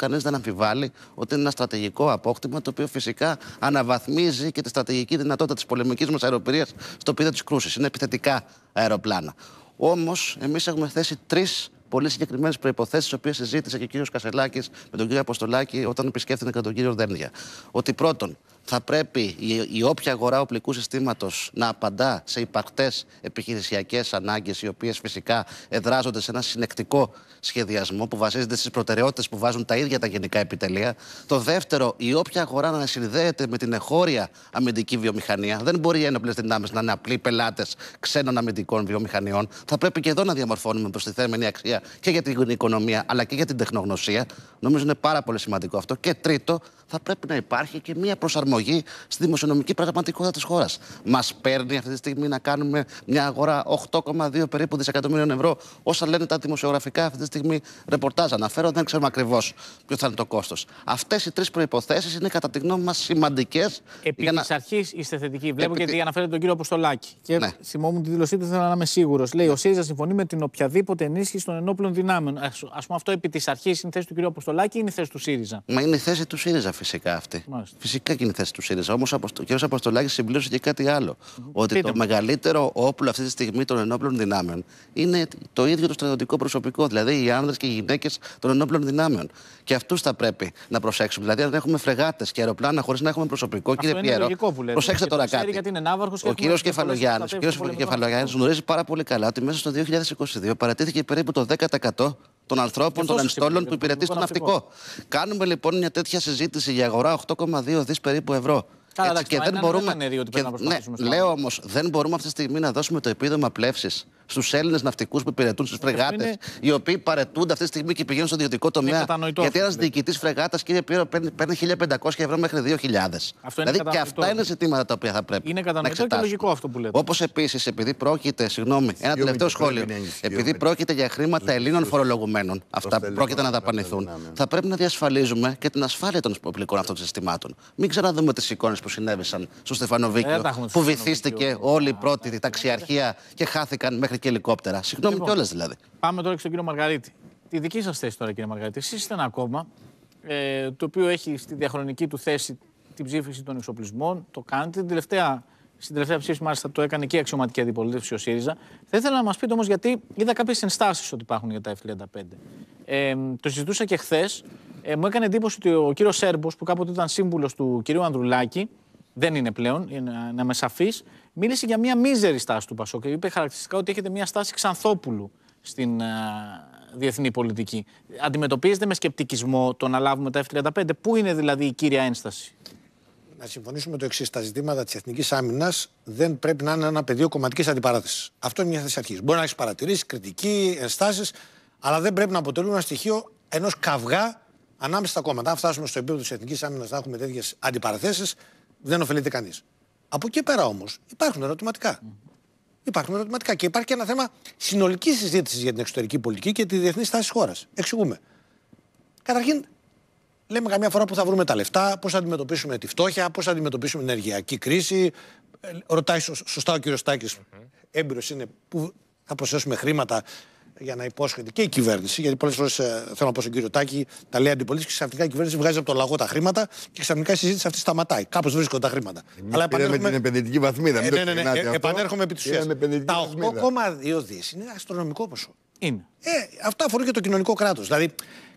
κανείς δεν αμφιβάλλει ότι είναι ένα στρατηγικό απόκτημα το οποίο φυσικά αναβαθμίζει και τη στρατηγική δυνατότητα της πολεμικής μας αεροπορίας στο πεδίο της κρούσης. Είναι επιθετικά αεροπλάνα. Όμως, εμείς έχουμε θέσει 3 πολύ συγκεκριμένες προϋποθέσεις, τις οποίες συζήτησε και ο κύριος Κασελάκης με τον κύριο Αποστολάκη όταν επισκέφθηκε και τον κύριο Δένδια. Ότι πρώτον, θα πρέπει η όποια αγορά οπλικού συστήματος να απαντά σε υπαρκτές επιχειρησιακές ανάγκες, οι οποίες φυσικά εδράζονται σε ένα συνεκτικό σχεδιασμό που βασίζεται στις προτεραιότητες που βάζουν τα ίδια τα γενικά επιτελεία. Το δεύτερο, η όποια αγορά να συνδέεται με την εγχώρια αμυντική βιομηχανία. Δεν μπορεί οι ένοπλες δυνάμεις να είναι απλοί πελάτες ξένων αμυντικών βιομηχανιών. Θα πρέπει και εδώ να διαμορφώνουμε προστιθέμενη αξία και για την οικονομία αλλά και για την τεχνογνωσία. Νομίζω είναι πάρα πολύ σημαντικό αυτό. Και τρίτο, θα πρέπει να υπάρχει και μία προσαρμογή στη δημοσιονομική πραγματικότητα της χώρας. Μας παίρνει αυτή τη στιγμή να κάνουμε μια αγορά 8,2 περίπου δισεκατομμύριων ευρώ, όσα λένε τα δημοσιογραφικά αυτή τη στιγμή ρεπορτάζ. Αναφέρω, δεν ξέρουμε ακριβώς ποιο θα είναι το κόστος. Αυτές οι 3 προϋποθέσεις είναι κατά τη γνώμη μας σημαντικές. Επί της αρχής είστε θετικοί. Βλέπω γιατί αναφέρετε τον κύριο Αποστολάκη. Και ναι, θυμόμουν τη δήλωσή του, θέλω να είμαι σίγουρος. Λέει: ο ΣΥΡΙΖΑ συμφωνεί με την οποιαδήποτε ενίσχυση των ενόπλων δυνάμεων. Ας πούμε, αυτό επί της αρχής είναι η θέση του κυρίου Αποστολάκη ή είναι η θέση του ΣΥΡΙΖΑ? Μα είναι η θέση του ΣΥΡΙΖΑ φυσικά αυτή. Μάλιστα. Φυσικά και του ΣΥΡΙΖΑ. Όμως ο κ. Αποστολάκης συμπλήρωσε και κάτι άλλο. Ότι το μεγαλύτερο όπλο αυτή τη στιγμή των ενόπλων δυνάμεων είναι το ίδιο το στρατιωτικό προσωπικό, δηλαδή οι άνδρες και οι γυναίκες των ενόπλων δυνάμεων. Και αυτούς θα πρέπει να προσέξουμε. Δηλαδή, αν έχουμε φρεγάτες και αεροπλάνα χωρίς να έχουμε προσωπικό, αυτό κύριε Πιέρο, προσέξτε τώρα κάτι. Ο κ. Κεφαλογιάννης γνωρίζει πάρα πολύ καλά ότι μέσα στο 2022 παρατήθηκε περίπου το 10% των ανθρώπων, των ενστόλων που υπηρετεί στο ναυτικό. Κάνουμε λοιπόν μια τέτοια συζήτηση για αγορά 8,2 δις περίπου ευρώ. Καλά, έτσι, και δεν μπορούμε. Λέω όμως, δεν μπορούμε αυτή τη στιγμή να δώσουμε το επίδομα πλεύσης στους Έλληνες ναυτικούς που υπηρετούν στους φρεγάτες, οι οποίοι παρετούνται αυτή τη στιγμή και πηγαίνουν στον ιδιωτικό τομέα. Γιατί ένας διοικητής φρεγάτας, κύριε Πιέρο, παίρνει 1.500 ευρώ μέχρι 2.000. Δηλαδή και αυτά είναι ζητήματα τα οποία θα πρέπει να εξετάσουμε. Είναι λογικό αυτό που λέτε. Όπως επίσης, επειδή πρόκειται. Συγγνώμη, ένα τελευταίο σχόλιο. Επειδή πρόκειται για χρήματα Ελλήνων φορολογουμένων, αυτά που πρόκειται να δαπανηθούν, θα πρέπει να διασφαλίζουμε και την ασφάλεια των οπλικών αυτών συστημάτων. Μην ξαναδούμε τις εικόνες που συνέβησαν στο Στεφανοβίκιο, που βυθίστηκε όλη η πρώτη ταξιαρχία και χάθηκαν μέχρι και ελικόπτερα. Συγγνώμη κιόλας δηλαδή. Πάμε τώρα και στον κύριο Μαργαρίτη. Τη δική σας θέση τώρα, κύριε Μαργαρίτη. Εσείς είστε ένα κόμμα το οποίο έχει στη διαχρονική του θέση την ψήφιση των εξοπλισμών. Το κάνετε. Στην τελευταία ψήφιση, μάλιστα, το έκανε και η αξιωματική αντιπολίτευση, ο ΣΥΡΙΖΑ. Θα ήθελα να μας πείτε όμως, γιατί είδα κάποιες ενστάσεις ότι υπάρχουν για τα F-35. Το συζητούσα και χθες. Μου έκανε εντύπωση ότι ο κύριος Σέρμπος, που κάποτε ήταν σύμβουλος του κυρίου Ανδρουλάκη, δεν είναι πλέον, να είμαι σαφής, μίλησε για μια μίζερη στάση του Πασόκ. Είπε χαρακτηριστικά ότι έχετε μια στάση Ξανθόπουλου στην διεθνή πολιτική. Αντιμετωπίζετε με σκεπτικισμό το να λάβουμε τα F-35. Πού είναι δηλαδή η κύρια ένσταση? Να συμφωνήσουμε το εξής. Τα ζητήματα της εθνικής άμυνας δεν πρέπει να είναι ένα πεδίο κομματικής αντιπαράθεσης. Αυτό είναι μια θέση αρχής. Μπορεί να έχει παρατηρήσει, κριτική, ενστάσεις, αλλά δεν πρέπει να αποτελούν ένα στοιχείο ενός καυγά ανάμεσα στα κόμματα. Αν φτάσουμε στο επίπεδο της εθνικής άμυνας να έχουμε τέτοιες αντιπαραθέσεις, δεν ωφελείται κανείς. Από εκεί πέρα όμως υπάρχουν ερωτηματικά. υπάρχουν ερωτηματικά. Και υπάρχει και ένα θέμα συνολικής συζήτησης για την εξωτερική πολιτική και τη διεθνή στάση χώρα. Εξηγούμε. Καταρχήν, λέμε καμιά φορά πού θα βρούμε τα λεφτά, πώς θα αντιμετωπίσουμε τη φτώχεια, πώς θα αντιμετωπίσουμε την ενεργειακή κρίση. Ρωτάει σωστά ο κύριος Στάκης, έμπειρος είναι, πού θα προσθέσουμε χρήματα για να υπόσχεται και η κυβέρνηση. Γιατί πολλές φορές θέλω να πω στον κύριο Τάκη, τα λέει αντιπολίτευση και ξαφνικά η κυβέρνηση βγάζει από το λαγό τα χρήματα και ξαφνικά η συζήτηση αυτή σταματάει. Κάπως βρίσκονται τα χρήματα. Αλλά επανέρχομαι την επενδυτική βαθμίδα. Επανέρχομαι επί της ουσίας. Τα 8,2 δις είναι αστρονομικό ποσό. Αυτά αφορούν και το κοινωνικό κράτος. Δηλαδή,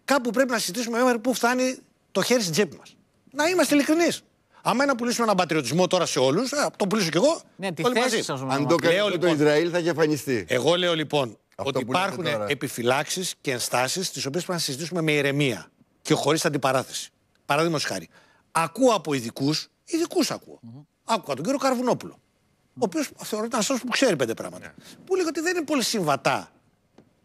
κάπου πρέπει να συζητήσουμε μέχρι πού φτάνει το χέρι στην τσέπη μας. Να είμαστε ειλικρινείς. Άμα να πουλήσουμε έναν πατριωτισμό τώρα σε όλους, τον πουλήσω κι εγώ. Ναι, όλοι μαζί. Αν το κάνει το Ισραήλ, θα διαφανιστεί. Εγώ λέω λοιπόν ότι υπάρχουν επιφυλάξεις και ενστάσεις τις οποίες πρέπει να συζητήσουμε με ηρεμία και χωρίς αντιπαράθεση. Παραδείγματος χάρη, ακούω από ειδικούς ακούω. Άκουγα τον κύριο Καρβουνόπουλο, ο οποίος θεωρείται ένας άνθρωπος που ξέρει πέντε πράγματα. Που λέει ότι δεν είναι πολύ συμβατά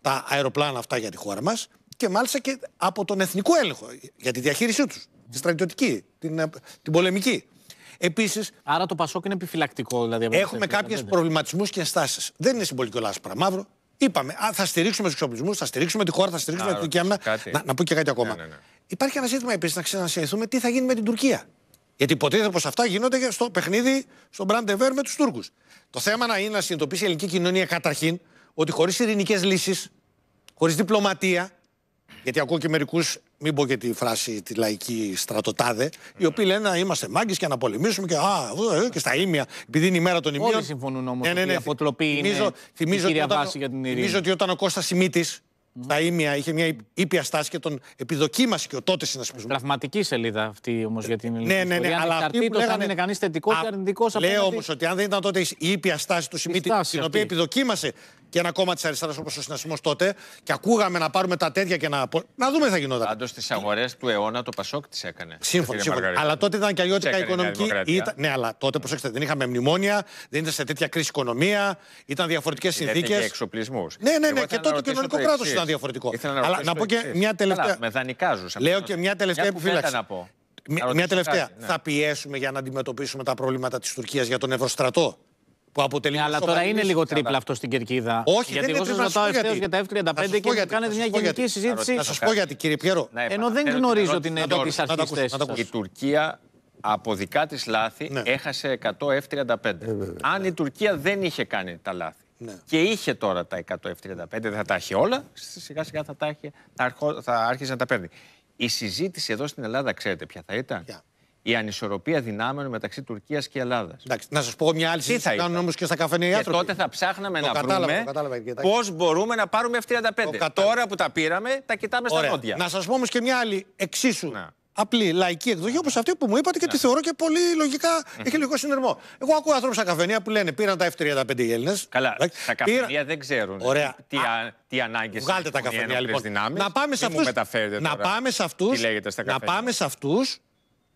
τα αεροπλάνα αυτά για τη χώρα μας. Και μάλιστα και από τον εθνικό έλεγχο για τη διαχείρισή τους, τη στρατιωτική, την πολεμική. Επίσης. Άρα το Πασόκ είναι επιφυλακτικό, δηλαδή. Έχουμε κάποιους προβληματισμούς και ενστάσεις. Δεν είναι συμπολικό λάσπρα μαύρο. Είπαμε, θα στηρίξουμε τους εξοπλισμούς, θα στηρίξουμε τη χώρα, θα στηρίξουμε την Τουρκία. Να πω και κάτι ακόμα. Ναι. Υπάρχει ένα ζήτημα επίσης να ξανασυνδεθούμε τι θα γίνει με την Τουρκία. Γιατί υποτίθεται πως αυτά γίνονται στο παιχνίδι, στον Μπραντεβέρ με τους Τούρκους. Το θέμα να είναι να συνειδητοποιήσει η ελληνική κοινωνία καταρχήν ότι χωρίς ειρηνικές λύσεις, χωρίς διπλωματία. Γιατί ακούω και μερικούς, μην πω και τη φράση τη λαϊκή στρατοτάδε, οι οποίοι λένε να είμαστε μάγκες και να πολεμήσουμε και, και στα ήμια, επειδή είναι η μέρα των ημείων. Όλοι συμφωνούν όμως ότι η αποτροπή είναι η κύρια βάση για την ειρήνη. Θυμίζω ότι όταν ο Κώστας Σιμίτης στα ήμια είχε μια ήπια στάση και τον επιδοκίμασε και ο τότε συνασπισμός. Τραυματική σελίδα αυτή όμως για την ελληνική ιστορία. Ναι, αλλά ανεξαρτήτως αν είναι κανείς θετικός και αρνητικός απέναντι. Λέω όμως ότι αν δεν ήταν τότε η ήπια στάση του Σιμίτη, την οποία επιδοκίμασε και ένα κόμμα της αριστεράς όπως ο συνασπισμός τότε, και ακούγαμε να πάρουμε τα τέτοια και να δούμε τι θα γινόταν. Πάντως στις αγορές του αιώνα το Πασόκ τις έκανε. Σύμφωνα. Αλλά τότε ήταν και αλλιώτικα οικονομική. Ναι, αλλά τότε προσέξτε, δεν είχαμε μνημόνια, δεν ήταν σε τέτοια κρίση οικονομία, ήταν διαφορετικές συνθήκες. Και εξοπλισμούς. Ναι, και τότε το κοινωνικό κράτος ήταν διαφορετικό. Αλλά να πω και μια τελευταία. Με δανεικάζους. Λέω και μια τελευταία επιφύλαξη. Μια τελευταία. Θα πιέσουμε για να αντιμετωπίσουμε τα προβλήματα της Τουρκίας για τον Ευρωστρατό. Που αποτελεί αλλά τώρα είναι λίγο τρίπλα αυτό στην κερκίδα. Όχι, γιατί εγώ σας ρωτάω ευθέως για τα F-35 και κάνετε μια γενική συζήτηση. Να σας πω γιατί, κύριε Πιέρο. Ενώ δεν γνωρίζω την έντονη της αρχής θέσης. Η Τουρκία από δικά της λάθη έχασε 100 F-35. Αν η Τουρκία δεν είχε κάνει τα λάθη και είχε τώρα τα 100 F-35, δεν θα τα είχε όλα, σιγά σιγά θα άρχισε να τα παίρνει. Η συζήτηση εδώ στην Ελλάδα, ξέρετε ποια θα ήταν. Η ανισορροπία δυνάμεων μεταξύ Τουρκίας και Ελλάδας. Να σας πω μια άλλη συζήτηση που κάνουν όμως και στα καφενεία. Και τότε θα ψάχναμε να βρούμε πώς μπορούμε να πάρουμε F-35. Τώρα που τα πήραμε, τα κοιτάμε στα νότια. Να σας πω όμως και μια άλλη εξίσου απλή λαϊκή εκδοχή, όπως αυτή που μου είπατε και τη θεωρώ και πολύ λογικά έχει λογικό συνειρμό. Εγώ ακούω ανθρώπους στα καφενεία που λένε πήραν τα F-35 οι Έλληνες. Καλά, τα καφενεία δεν ξέρουν τι ανάγκες έχουν οι ένοπλες δυνάμεις. Να πάμε σε αυτούς.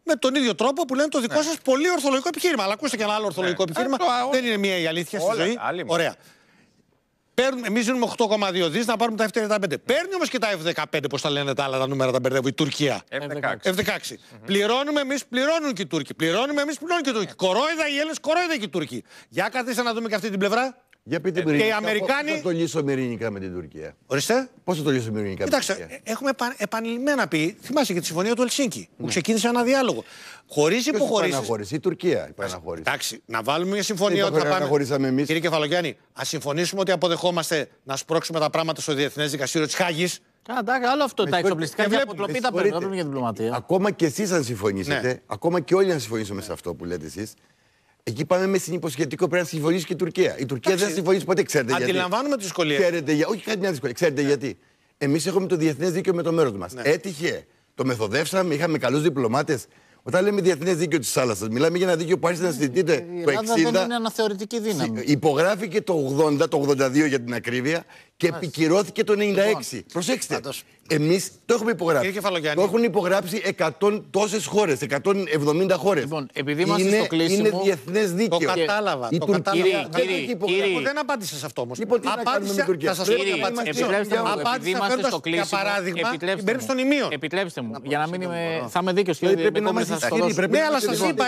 Με τον ίδιο τρόπο που λένε το δικό σας πολύ ορθολογικό επιχείρημα. Αλλά ακούστε και ένα άλλο ορθολογικό επιχείρημα. Δεν είναι μία η αλήθεια στη ζωή. Ωραία. Εμείς δίνουμε 8,2 δις να πάρουμε τα F-35. Παίρνει όμως και τα F-15, πώς τα λένε τα άλλα τα νούμερα, τα μπερδεύω, η Τουρκία. F-16. Πληρώνουμε εμείς, πληρώνουν και οι Τούρκοι. Κορόιδα οι Έλληνες, κορόιδα και οι Τούρκοι. Για καθίστε να δούμε και αυτή την πλευρά. Για πείτε μου, Αμερικάνοι... πώς θα το λύσουμε ειρηνικά με την Τουρκία. Ορίστε. Πώς θα το λύσουμε ειρηνικά με την Τουρκία. Κοιτάξτε, έχουμε επανειλημμένα πει, θυμάσαι και τη συμφωνία του Ελσίνκι, που ξεκίνησε ένα διάλογο. Χωρίς υποχωρήσεις. Επαναχώρηση, η Τουρκία επαναχώρησε. Εντάξει, να βάλουμε μια συμφωνία ότι θα πάμε. Εμείς. Κύριε Κεφαλογιάννη, ας συμφωνήσουμε ότι αποδεχόμαστε να σπρώξουμε τα πράγματα στο Διεθνές Δικαστήριο της Χάγης. Καλά, άλλο αυτό. Τα εξοπλιστικά και αποτροπή τα παίρνουμε για διπλωματία. Ακόμα και εσείς αν συμφωνήσετε, ακόμα και όλοι αν συμφωνήσουμε σε αυτό που λέτε εσείς. Εκεί πάμε με συνυποσχετικό πρέπει να συμφωνήσει και η Τουρκία. Η Τουρκία δεν συμφωνήσει ποτέ, ξέρετε γιατί. Αντιλαμβάνομαι τη δυσκολία. Όχι, κάτι μια δυσκολία. Ξέρετε γιατί. Εμείς έχουμε το διεθνές δίκαιο με το μέρος μας. Έτυχε. Το μεθοδεύσαμε, είχαμε καλούς διπλωμάτες. Όταν λέμε διεθνές δίκαιο της θάλασσας, μιλάμε για ένα δίκαιο που άρχισε να συζητείται το 1960. Δεν είναι αναθεωρητική δύναμη. Υπογράφηκε το 80, το 82 για την ακρίβεια και επικυρώθηκε το 1996. Προσέξτε, εμείς το έχουμε υπογράψει. Το έχουν υπογράψει 100 τόσες χώρες, 170 χώρες. Λοιπόν, επειδή είμαστε στο κλείσιμο. Είναι διεθνές δίκαιο. Το κατάλαβα. Η Τουρκία δεν απάντησε σε αυτό όμως. Θα σας πω την απάντηση. Επειδή είμαστε στο κλείσιμο. Επιτρέψτε μου, για να μην είμαι. Θα είμαι δίκαιος. Ναι, αλλά σας είπα,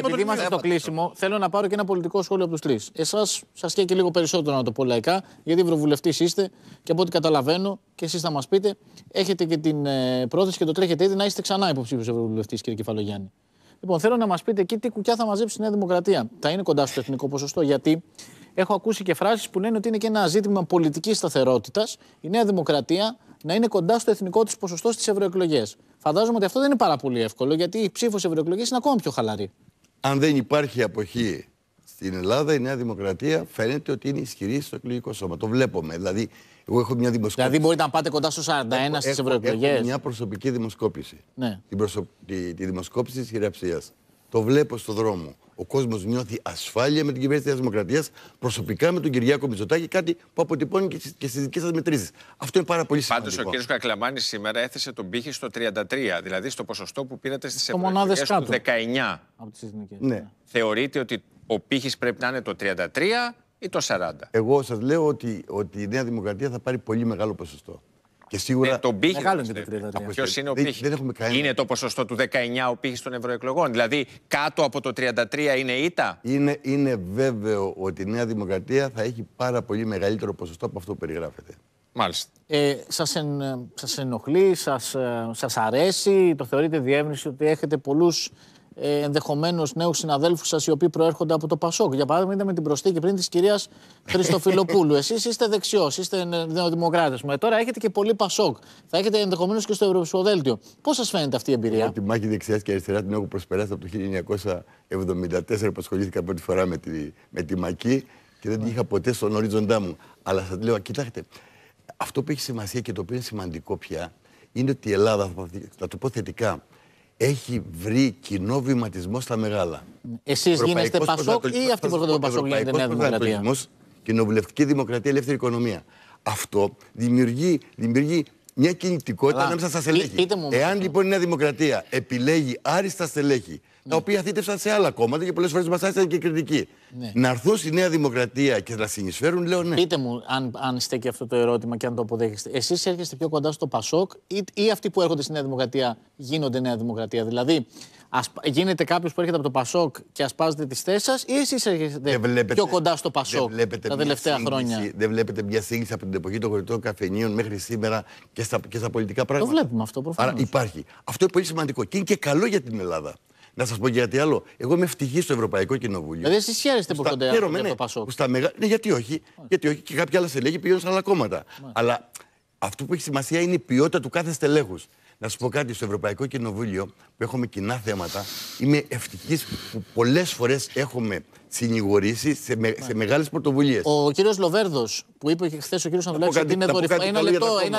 επειδή είμαστε στο κλείσιμο, θέλω να πάρω και ένα πολιτικό σχόλιο από τους τρεις. Εσάς σας καίει και λίγο περισσότερο, να το πω λαϊκά, γιατί ευρωβουλευτής είστε και από ό,τι καταλαβαίνω και εσείς θα μας πείτε, έχετε και την πρόθεση και το τρέχετε ήδη να είστε ξανά υποψήφιος ευρωβουλευτής, κύριε Κεφαλογιάννη. Λοιπόν, θέλω να μας πείτε εκεί τι κουκιά θα μαζέψει η Νέα Δημοκρατία. Θα είναι κοντά στο εθνικό ποσοστό, γιατί έχω ακούσει και φράσεις που λένε ότι είναι και ένα ζήτημα πολιτικής σταθερότητας η Νέα Δημοκρατία να είναι κοντά στο εθνικό της ποσοστό στις ευρωεκλογές. Φαντάζομαι ότι αυτό δεν είναι πάρα πολύ εύκολο, γιατί η ψήφος ευρωεκλογής είναι ακόμα πιο χαλαρή. Αν δεν υπάρχει αποχή στην Ελλάδα, η Νέα Δημοκρατία φαίνεται ότι είναι ισχυρή στο εκλογικό σώμα. Το βλέπουμε. Δηλαδή, εγώ έχω μια δημοσκόπηση. Δηλαδή, μπορείτε να πάτε κοντά στο 41 στις ευρωεκλογές. Έχω μια προσωπική δημοσκόπηση. Ναι. Τη δημοσκόπηση της χειραψίας. Το βλέπω στο δρόμο. Ο κόσμος νιώθει ασφάλεια με την κυβέρνηση της Νέας Δημοκρατίας, προσωπικά με τον Κυριάκο Μητσοτάκη, κάτι που αποτυπώνει και στις δικές σας μετρήσεις. Αυτό είναι πάρα πολύ σημαντικό. Πάντως, ο κ. Κακλαμάνης σήμερα έθεσε τον πύχη στο 33, δηλαδή στο ποσοστό που πήρατε στις ευρωεκλογές του 19. Από τις εθνικές. Ναι. Θεωρείτε ότι ο πύχης πρέπει να είναι το 33 ή το 40. Εγώ σας λέω ότι η Νέα Δημοκρατία θα πάρει πολύ μεγάλο ποσοστό. Και σίγουρα. Ναι, τον πύχη. Ποιος είναι ο πύχης? Είναι το ποσοστό του 19 ο πύχης των ευρωεκλογών. Δηλαδή κάτω από το 33 είναι ήττα. Είναι βέβαιο ότι η Νέα Δημοκρατία θα έχει πάρα πολύ μεγαλύτερο ποσοστό από αυτό που περιγράφεται. Μάλιστα. Σας ενοχλεί, σας αρέσει, το θεωρείτε διεύρυνση ότι έχετε πολλούς ενδεχομένως νέους συναδέλφους σας οι οποίοι προέρχονται από το Πασόκ? Για παράδειγμα, είδαμε την προσθήκη πριν της κυρίας Χριστοφιλοπούλου. Εσείς είστε δεξιός, είστε νεοδημοκράτες. Τώρα έχετε και πολύ Πασόκ. Θα έχετε ενδεχομένως και στο Ευρωψηφοδέλτιο. Πώς σας φαίνεται αυτή η εμπειρία? Τη μάχη δεξιάς και αριστεράς την έχω προσπεράσει από το 1974 που ασχολήθηκα πρώτη φορά με τη Μακή και δεν την είχα ποτέ στον ορίζοντά μου. Αλλά σας λέω, κοιτάξτε, αυτό που έχει σημασία και το οποίο είναι σημαντικό πια είναι ότι η Ελλάδα, θα το πω θετικά, έχει βρει κοινό βηματισμό στα μεγάλα. Εσείς γίνεστε Πασόκ ή αυτοί που έρχονται Πασόκ για την Νέα Δημοκρατία? Κοινοβουλευτική Δημοκρατία, ελεύθερη οικονομία. Αυτό δημιουργεί μια κινητικότητα ανάμεσα στα στελέχη. Εάν λοιπόν η Νέα Δημοκρατία επιλέγει άριστα στελέχη, τα οποία θύτευσαν σε άλλα κόμματα και πολλές φορές μας άρισαν και κριτική, να έρθουν στη Νέα Δημοκρατία και να συνεισφέρουν, λέω ναι. Πείτε μου, αν στέκει αυτό το ερώτημα και αν το αποδέχεστε, εσείς έρχεστε πιο κοντά στο Πασόκ ή αυτοί που έρχονται στη Νέα Δημοκρατία γίνονται Νέα Δημοκρατία? Δηλαδή, γίνεται κάποιο που έρχεται από το Πασόκ και ασπάζεται τις θέσεις σας, ή εσείς έρχεστε πιο κοντά στο Πασόκ τα τελευταία χρόνια? Δεν βλέπετε μια σύγκριση από την εποχή των χωριτών καφενείων μέχρι σήμερα και στα πολιτικά πράγματα? Το βλέπουμε αυτό προφανώς. Άρα υπάρχει. Αυτό είναι πολύ σημαντικό και είναι και καλό για την Ελλάδα. Να σας πω και κάτι άλλο. Εγώ είμαι ευτυχή στο Ευρωπαϊκό Κοινοβούλιο. Δηλαδή, εσείς χαίρεστε που έρχονται από το Πασόκ? Ναι, γιατί όχι. Γιατί όχι, και κάποια άλλα στελέχη πηγαίνουν σε άλλα κόμματα. Αλλά αυτό που έχει σημασία είναι η ποιότητα του κάθε στελέχους. Να σου πω κάτι, στο Ευρωπαϊκό Κοινοβούλιο που έχουμε κοινά θέματα, είμαι ευτυχής που πολλές φορές έχουμε συνηγορήσει σε μεγάλες πρωτοβουλίες. Ο κύριος Λοβέρδος, που είπε χθες ο κύριος Ανδρουλάκης ότι είναι δορυφόρος. Ένα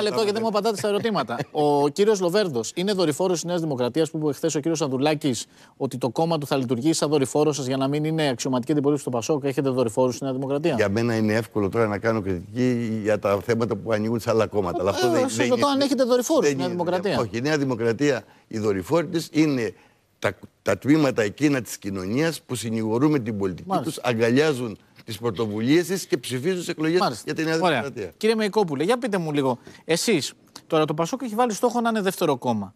λεπτό, γιατί δεν μου απαντάτε στα ερωτήματα. Ο κύριος Λοβέρδος είναι δορυφόρος της Νέας Δημοκρατίας, που είπε χθες ο κύριος Ανδρουλάκης ότι το κόμμα του θα λειτουργήσει σαν δορυφόρος σας για να μην είναι αξιωματική αντιπολίτευση στο Πασόκ? Έχετε δορυφόρους στη Νέα Δημοκρατία? Για μένα είναι εύκολο τώρα να κάνω κριτική για τα θέματα που ανοίγουν σε άλλα κόμματα. Αλλά αυτό δεν είναι. Αν έχετε δορυφόρους στη Νέα Δημοκρατία. Όχι, η Νέα Δημοκρατία, οι δορυφόροι της είναι τα τμήματα εκείνα της κοινωνίας που συνηγορούν με την πολιτική τους, αγκαλιάζουν τις πρωτοβουλίες της και ψηφίζουν σε εκλογές για την Νέα Δημοκρατία. Κύριε Μεϊκόπουλε, για πείτε μου λίγο. Εσείς, τώρα το Πασόκ έχει βάλει στόχο να είναι δεύτερο κόμμα.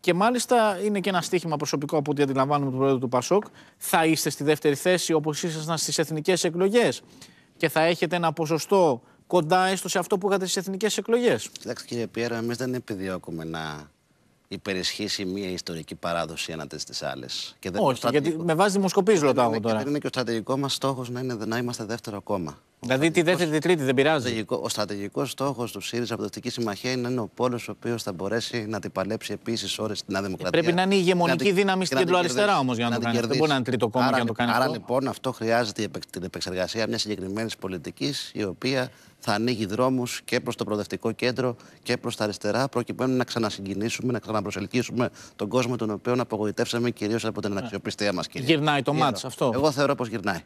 Και μάλιστα είναι και ένα στοίχημα προσωπικό από ό,τι αντιλαμβάνομαι του πρόεδρου του Πασόκ. Θα είστε στη δεύτερη θέση όπως ήσασταν στις εθνικές εκλογές και θα έχετε ένα ποσοστό κοντά έστω σε αυτό που είχατε στις εθνικές εκλογές? Κοιτάξτε, κύριε Πιέρο, εμείς δεν επιδιώκουμε να υπερισχύσει μια ιστορική παράδοση έναντι στις άλλες. Όχι, γιατί με βάζει δημοσκοπής ρωτάω τώρα. Δεν είναι και ο στρατηγικός μας στόχος να είμαστε δεύτερο κόμμα. Δηλαδή τη δεύτερη, τη τρίτη δεν πειράζει. Ο στρατηγικός στόχος του ΣΥΡΙΖΑ από την Δυτική Συμμαχία είναι ο πόλος ο οποίος θα μπορέσει να την παλέψει επίσης ώρες στην Νέα Δημοκρατία. Πρέπει να είναι η ηγεμονική δύναμη στην κεντροαριστερά όμως για να το κάνει. Δεν μπορεί να είναι τρίτο κόμμα για να το κάνει. Άρα λοιπόν αυτό χρειάζεται την επεξεργασία μιας συγκεκριμένης πολιτικής η οποία θα ανοίγει δρόμους και προς το προοδευτικό κέντρο και προς τα αριστερά, προκειμένου να ξανασυγκινήσουμε, να ξαναπροσελκύσουμε τον κόσμο τον οποίο απογοητεύσαμε κυρίως από την αναξιοπιστία μας. Γυρνάει το μάτς αυτό? Εγώ θεωρώ πως γυρνάει.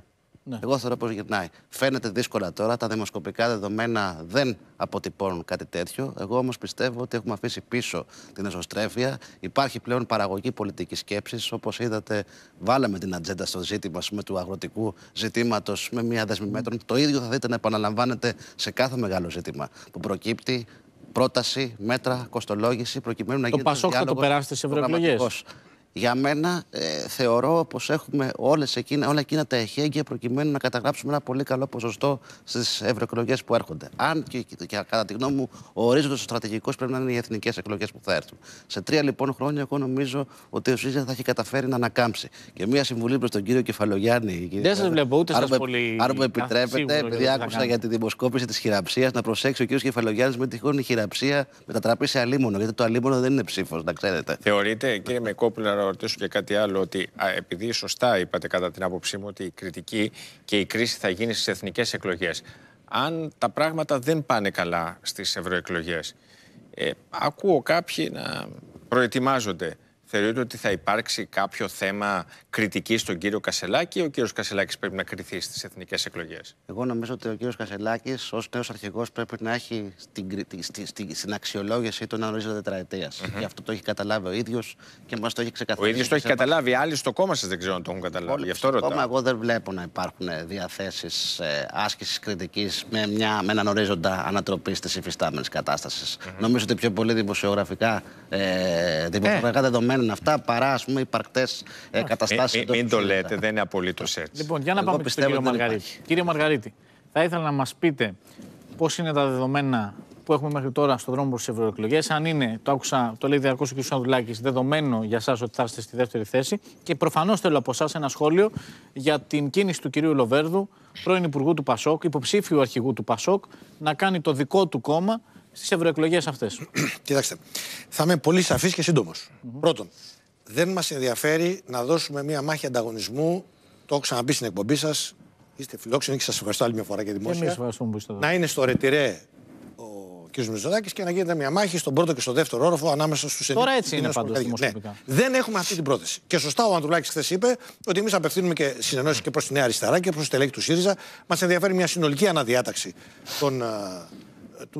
Ναι. Εγώ θεωρώ πως γυρνάει. Φαίνεται δύσκολα τώρα, τα δημοσκοπικά δεδομένα δεν αποτυπώνουν κάτι τέτοιο. Εγώ όμως πιστεύω ότι έχουμε αφήσει πίσω την εσωστρέφεια. Υπάρχει πλέον παραγωγή πολιτικής σκέψης. Όπως είδατε, βάλαμε την ατζέντα στο ζήτημα του αγροτικού ζητήματος με μία δέσμη μέτρων. Το ίδιο θα δείτε να επαναλαμβάνεται σε κάθε μεγάλο ζήτημα που προκύπτει. Πρόταση, μέτρα, κοστολόγηση, προκειμένου να γίνει το Πασόκ θα το περάσει στις ευρωεκλογές. Για μένα θεωρώ πως έχουμε όλα εκείνα τα εχέγγυα προκειμένου να καταγράψουμε ένα πολύ καλό ποσοστό στις ευρωεκλογές που έρχονται. Αν και κατά τη γνώμη μου ο ορίζοντας ο στρατηγικός πρέπει να είναι οι εθνικές εκλογές που θα έρθουν. Σε 3 λοιπόν χρόνια εγώ νομίζω ότι ο ΣΥΡΙΖΑ θα έχει καταφέρει να ανακάμψει. Και μία συμβουλή προς τον κύριο Κεφαλογιάννη. Δεν σας βλέπω ούτε σας πολύ. Αν μου επιτρέπετε, επειδή άκουσα για τη δημοσκόπηση της χειραψίας, να προσέξει ο κύριος Κεφαλογιάννης με τυχόν η χειραψία μετατραπεί σε αλίμονο. Γιατί το αλίμονο δεν είναι ψήφος, να ξέρετε. Θεωρείτε, κύριε Μεϊκόπουλο, να ρωτήσω και κάτι άλλο, ότι επειδή σωστά είπατε κατά την άποψή μου ότι η κριτική και η κρίση θα γίνει στις εθνικές εκλογές, αν τα πράγματα δεν πάνε καλά στις ευρωεκλογές, ακούω κάποιοι να προετοιμάζονται. Θεωρείτε ότι θα υπάρξει κάποιο θέμα κριτικής στον κύριο Κασελάκη ή ο κύριος Κασελάκης πρέπει να κριθεί στις εθνικές εκλογές? Εγώ νομίζω ότι ο κύριος Κασελάκης ως νέος αρχηγός πρέπει να έχει στην αξιολόγηση του να ορίζει τετραετίας. Γι' αυτό το έχει καταλάβει ο ίδιος και μας το έχει ξεκαθαρίσει. Ο ίδιος το έχει καταλάβει. Άλλοι στο κόμμα σας δεν ξέρω αν το έχουν καταλάβει. Γι' αυτό ρωτάω. Ακόμα εγώ δεν βλέπω να υπάρχουν διαθέσεις άσκησης κριτικής με έναν ορίζοντα ανατροπής της υφιστάμενης κατάστασης. Νομίζω ότι πιο πολύ δημοσιογραφικά δεδομένα είναι αυτά παρά ας πούμε υπαρκτές καταστάσεις. Μην το λέτε, δεν είναι απολύτως έτσι. Λοιπόν, για να πάμε στον κύριο Μαργαρίτη. Κύριε Μαργαρίτη, θα ήθελα να μας πείτε πώς είναι τα δεδομένα που έχουμε μέχρι τώρα στον δρόμο προς τις ευρωεκλογές. Αν είναι, το άκουσα, το λέει διαρκώς ο κ. Ανδρουλάκης, δεδομένο για εσάς ότι θα είστε στη δεύτερη θέση. Και προφανώς θέλω από εσάς ένα σχόλιο για την κίνηση του κ. Λοβέρδου, πρώην υπουργού του Πασόκ, υποψήφιου αρχηγού του Πασόκ, να κάνει το δικό του κόμμα στις ευρωεκλογές αυτές. Κοιτάξτε, θα είμαι πολύ σαφής και σύντομος. Πρώτον, δεν μας ενδιαφέρει να δώσουμε μία μάχη ανταγωνισμού. Το έχω ξαναπεί στην εκπομπή σας. Είστε φιλόξενοι και σας ευχαριστώ άλλη μια φορά και δημόσια. Να είναι στο ρετιρέ ο κ. Μητσοτάκης και να γίνεται μία μάχη στον πρώτο και στον δεύτερο όροφο ανάμεσα στους ενήλικες. Τώρα έτσι είναι πάντως δημοσκοπικά. Ναι. Δεν έχουμε αυτή την πρόταση. Και σωστά ο Ανδρουλάκης χθες είπε ότι εμείς απευθύνουμε και συνεννόηση και προς τη Νέα Αριστερά και προς τη στελέχη του ΣΥΡΙΖΑ. Μας ενδιαφέρει μια συνολική αναδιάταξη των.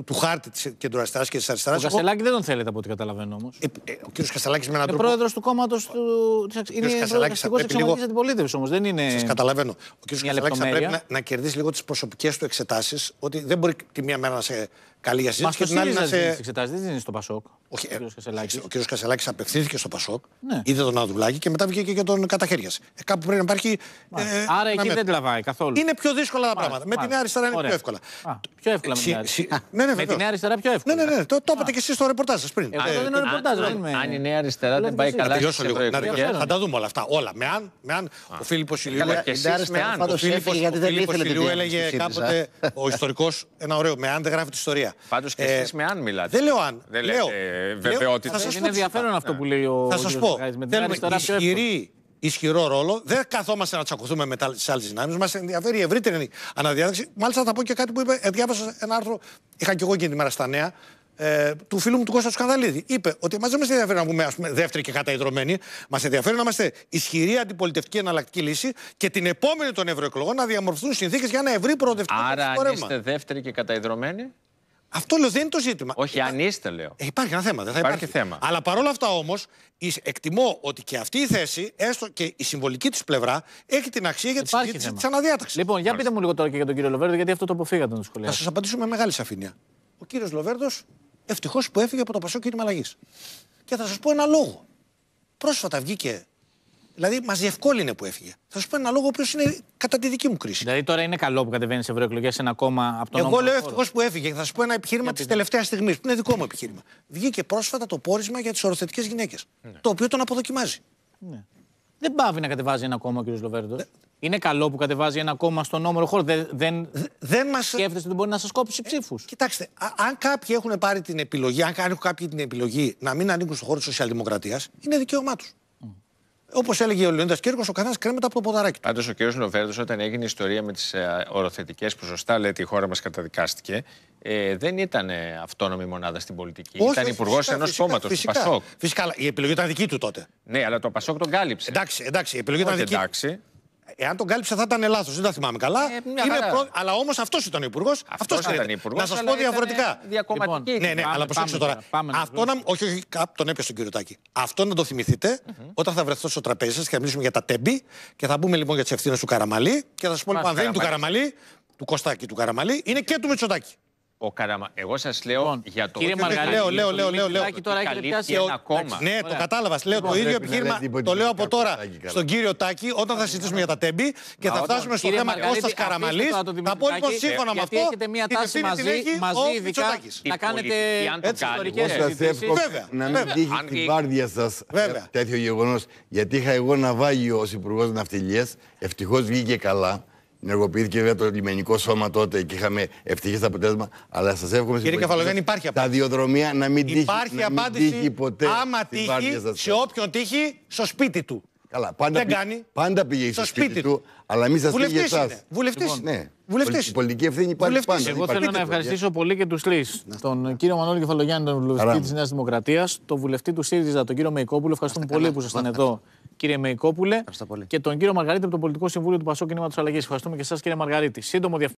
Του χάρτη της κεντροαριστεράς και της αριστεράς. Ο Κασελάκη δεν τον θέλετε από ό,τι καταλαβαίνω όμως. Ο κύριος Κασελάκης με έναν τρόπο. Είναι πρόεδρος του κόμματος του. Είναι αρχηγός εξωματικής αντιπολίτευσης όμως. Δεν είναι. Σας καταλαβαίνω. Ο κύριος Κασελάκης θα πρέπει να κερδίσει λίγο τις προσωπικές του εξετάσεις. Ότι δεν μπορεί τη μία μέρα να σε καλεί για συζήτηση και την άλλη να σε. Δεν είναι στο Πασόκ. Όχι. Ο κύριος Κασελάκης απευθύνθηκε στο Πασόκ. Είδε τον Ανδρουλάκη και μετά βγήκε και τον καταχέριασε. Κάπου πρέπει να υπάρχει. Άρα εκεί δεν τραβάει καθόλου. Είναι πιο δύσκολα τα πράγματα. Με την αριστερά είναι πιο εύκολα. Πιο εύκολα με την Νέα Αριστερά πιο εύκολα. Ναι, το είπατε και εσείς στο ρεπορτάζ σας πριν. Αν η Νέα Αριστερά δεν πάει καλά, θα τα δούμε όλα αυτά. Όλα. Με αν ο Φίλιππος Ηλίου έλεγε κάποτε ο ιστορικός ένα ωραίο. Με αν δεν γράφει την ιστορία. Πάντως και εσείς με αν μιλάτε. Δεν λέω αν. Δεν λέω βεβαιότητα. Είναι ενδιαφέρον αυτό που λέει ο Φίλιππος. Ισχυρό ρόλο. Δεν καθόμαστε να τσακωθούμε με τις άλλες δυνάμεις. Μας ενδιαφέρει η ευρύτερη αναδιάταξη. Μάλιστα, θα πω και κάτι που είπε. Διάβασα ένα άρθρο, είχα και εγώ εκείνη τη μέρα στα νέα, του φίλου μου του Κώστα Καραμανλή. Είπε ότι μας δεν μας ενδιαφέρει να πούμε, ας πούμε δεύτερη και καταϊδρωμένοι. Μας ενδιαφέρει να είμαστε ισχυρή αντιπολιτευτική εναλλακτική λύση και την επόμενη των ευρωεκλογών να διαμορφωθούν συνθήκες για ένα ευρύ προοδευτικό κόμμα. Άρα, αν είστε δεύτερη και καταϊδρωμένοι. Αυτό λέω, δεν είναι το ζήτημα. Όχι, αν είστε, λέω. Υπάρχει ένα θέμα, δεν θα υπάρχει. Θέμα. Αλλά παρόλα αυτά όμως, εκτιμώ ότι και αυτή η θέση, έστω και η συμβολική της πλευρά, έχει την αξία για τη συζήτηση της αναδιάταξης. Λοιπόν, για πείτε μου λίγο τώρα και για τον κύριο Λοβέρδο, γιατί αυτό το αποφύγατε να το σχολιάσετε. Θα σας απαντήσω με μεγάλη σαφήνεια. Ο κύριος Λοβέρδος, ευτυχώς που έφυγε από το Πασόκ Κίνημα Αλλαγής. Και θα σας πω ένα λόγο. Πρόσφατα βγήκε. Δηλαδή, μας διευκόλυνε που έφυγε. Θα σου πω ένα λόγο ο οποίος είναι κατά τη δική μου κρίση. Δηλαδή, τώρα είναι καλό που κατεβαίνει σε ευρωεκλογές σε ένα κόμμα από τον νόμο. Εγώ λέω ευτυχώς που έφυγε. Θα σου πω ένα επιχείρημα της τελευταίας στιγμής, που είναι δικό μου επιχείρημα. Βγήκε πρόσφατα το πόρισμα για τις οροθετικές γυναίκες. Ναι. Το οποίο τον αποδοκιμάζει. Ναι. Δεν πάβει να κατεβάζει ένα κόμμα ο κ. Λοβέρδος. Είναι καλό που κατεβάζει ένα κόμμα στον όμορο χώρο. Δεν μας σκέφτεστε ότι μπορεί να σας κόψει ψήφους. Κοιτάξτε, αν κάποιοι έχουν πάρει την επιλογή, αν έχουν κάποιοι την επιλογή να μην ανήκουν στον χώρο της σοσιαλδημοκρατίας, είναι δικαίωμά τους. Όπως έλεγε ο Λεωνίδας Κύρκος, ο καθένας κρέμεται από το ποδαράκι του. Πάντως, ο κ. Λοβέρδος, όταν έγινε η ιστορία με τις οροθετικές, που σωστά λέτε η χώρα μας καταδικάστηκε, δεν ήταν αυτόνομη μονάδα στην πολιτική. Όχι, ήταν υπουργός ενός κόμματος, του Πασόκ. Φυσικά, αλλά η επιλογή ήταν δική του τότε. Ναι, αλλά το Πασόκ τον κάλυψε. Εντάξει, η επιλογή ήταν δική του. Εάν τον κάλυψε θα ήταν λάθος, δεν τα θυμάμαι καλά. Αλλά όμως αυτός ήταν ο υπουργός. Αυτός ήταν υπουργός. Να σας πω διαφορετικά. Διακομματική. Λοιπόν, ναι, αλλά προσέξτε τώρα. Αυτό να. Όχι, τον έπιασε τον κυριωτάκι. Αυτό να το θυμηθείτε όταν θα βρεθώ στο τραπέζι σας και θα μιλήσουμε για τα τέμπη και θα μπούμε λοιπόν για τις ευθύνες του Καραμανλή και θα σας πω λοιπόν αν δεν είναι του Καραμανλή, του Κωστάκη του Καραμανλή, είναι και του Μητσοτάκη. Εγώ σας λέω για το Μητσοτάκη τώρα έχει ένα κόμμα. Ναι, το κατάλαβα. Λέω το ίδιο επιχείρημα. Το λέω από τώρα στον κύριο Τάκη όταν θα συζητήσουμε για τα τέμπη και θα φτάσουμε στο θέμα Κώστας Καραμανλής. Θα πω λοιπόν σύμφωνα με αυτό. Έχετε μια τάση μαζί ειδικά να κάνετε ιστορικές συζητήσεις. Να μην τύχει την βάρδια σας τέτοιο γεγονός. Γιατί είχα εγώ ναυάγιο ως υπουργός ναυτιλίας. Ευτυχώς βγήκε καλά. Ενεργοποιήθηκε βέβαια το λιμενικό σώμα τότε και είχαμε ευτυχές αποτέλεσμα. Αλλά σας εύχομαι στην υπόθεση τα διοδρομία να μην τύχει ποτέ. Άμα τύχει, σε όποιον τύχει, στο σπίτι του. Καλά, πάντα πήγε στο σπίτι του. Αλλά μην σας πει για εσάς. Βουλευτής είναι. Η πολιτική ευθύνη υπάρχει πάντα. Εγώ θέλω να ευχαριστήσω πολύ και τους τρεις. Τον κύριο Μανώλη Κεφαλογιάννη, τον βουλευτή της Νέας Δημοκρατίας, τον βουλευτή του ΣΥΡΙΖΑ, τον κύριο Μεϊκόπουλο. Ευχαριστούμε πολύ που ήσασταν εδώ. Κύριε Μεϊκόπουλε, και τον κύριο Μαργαρίτη από το Πολιτικό Συμβούλιο του Πασόκ Κινήματος Αλλαγής. Ευχαριστούμε και εσάς, κύριε Μαργαρίτη. Σύντομο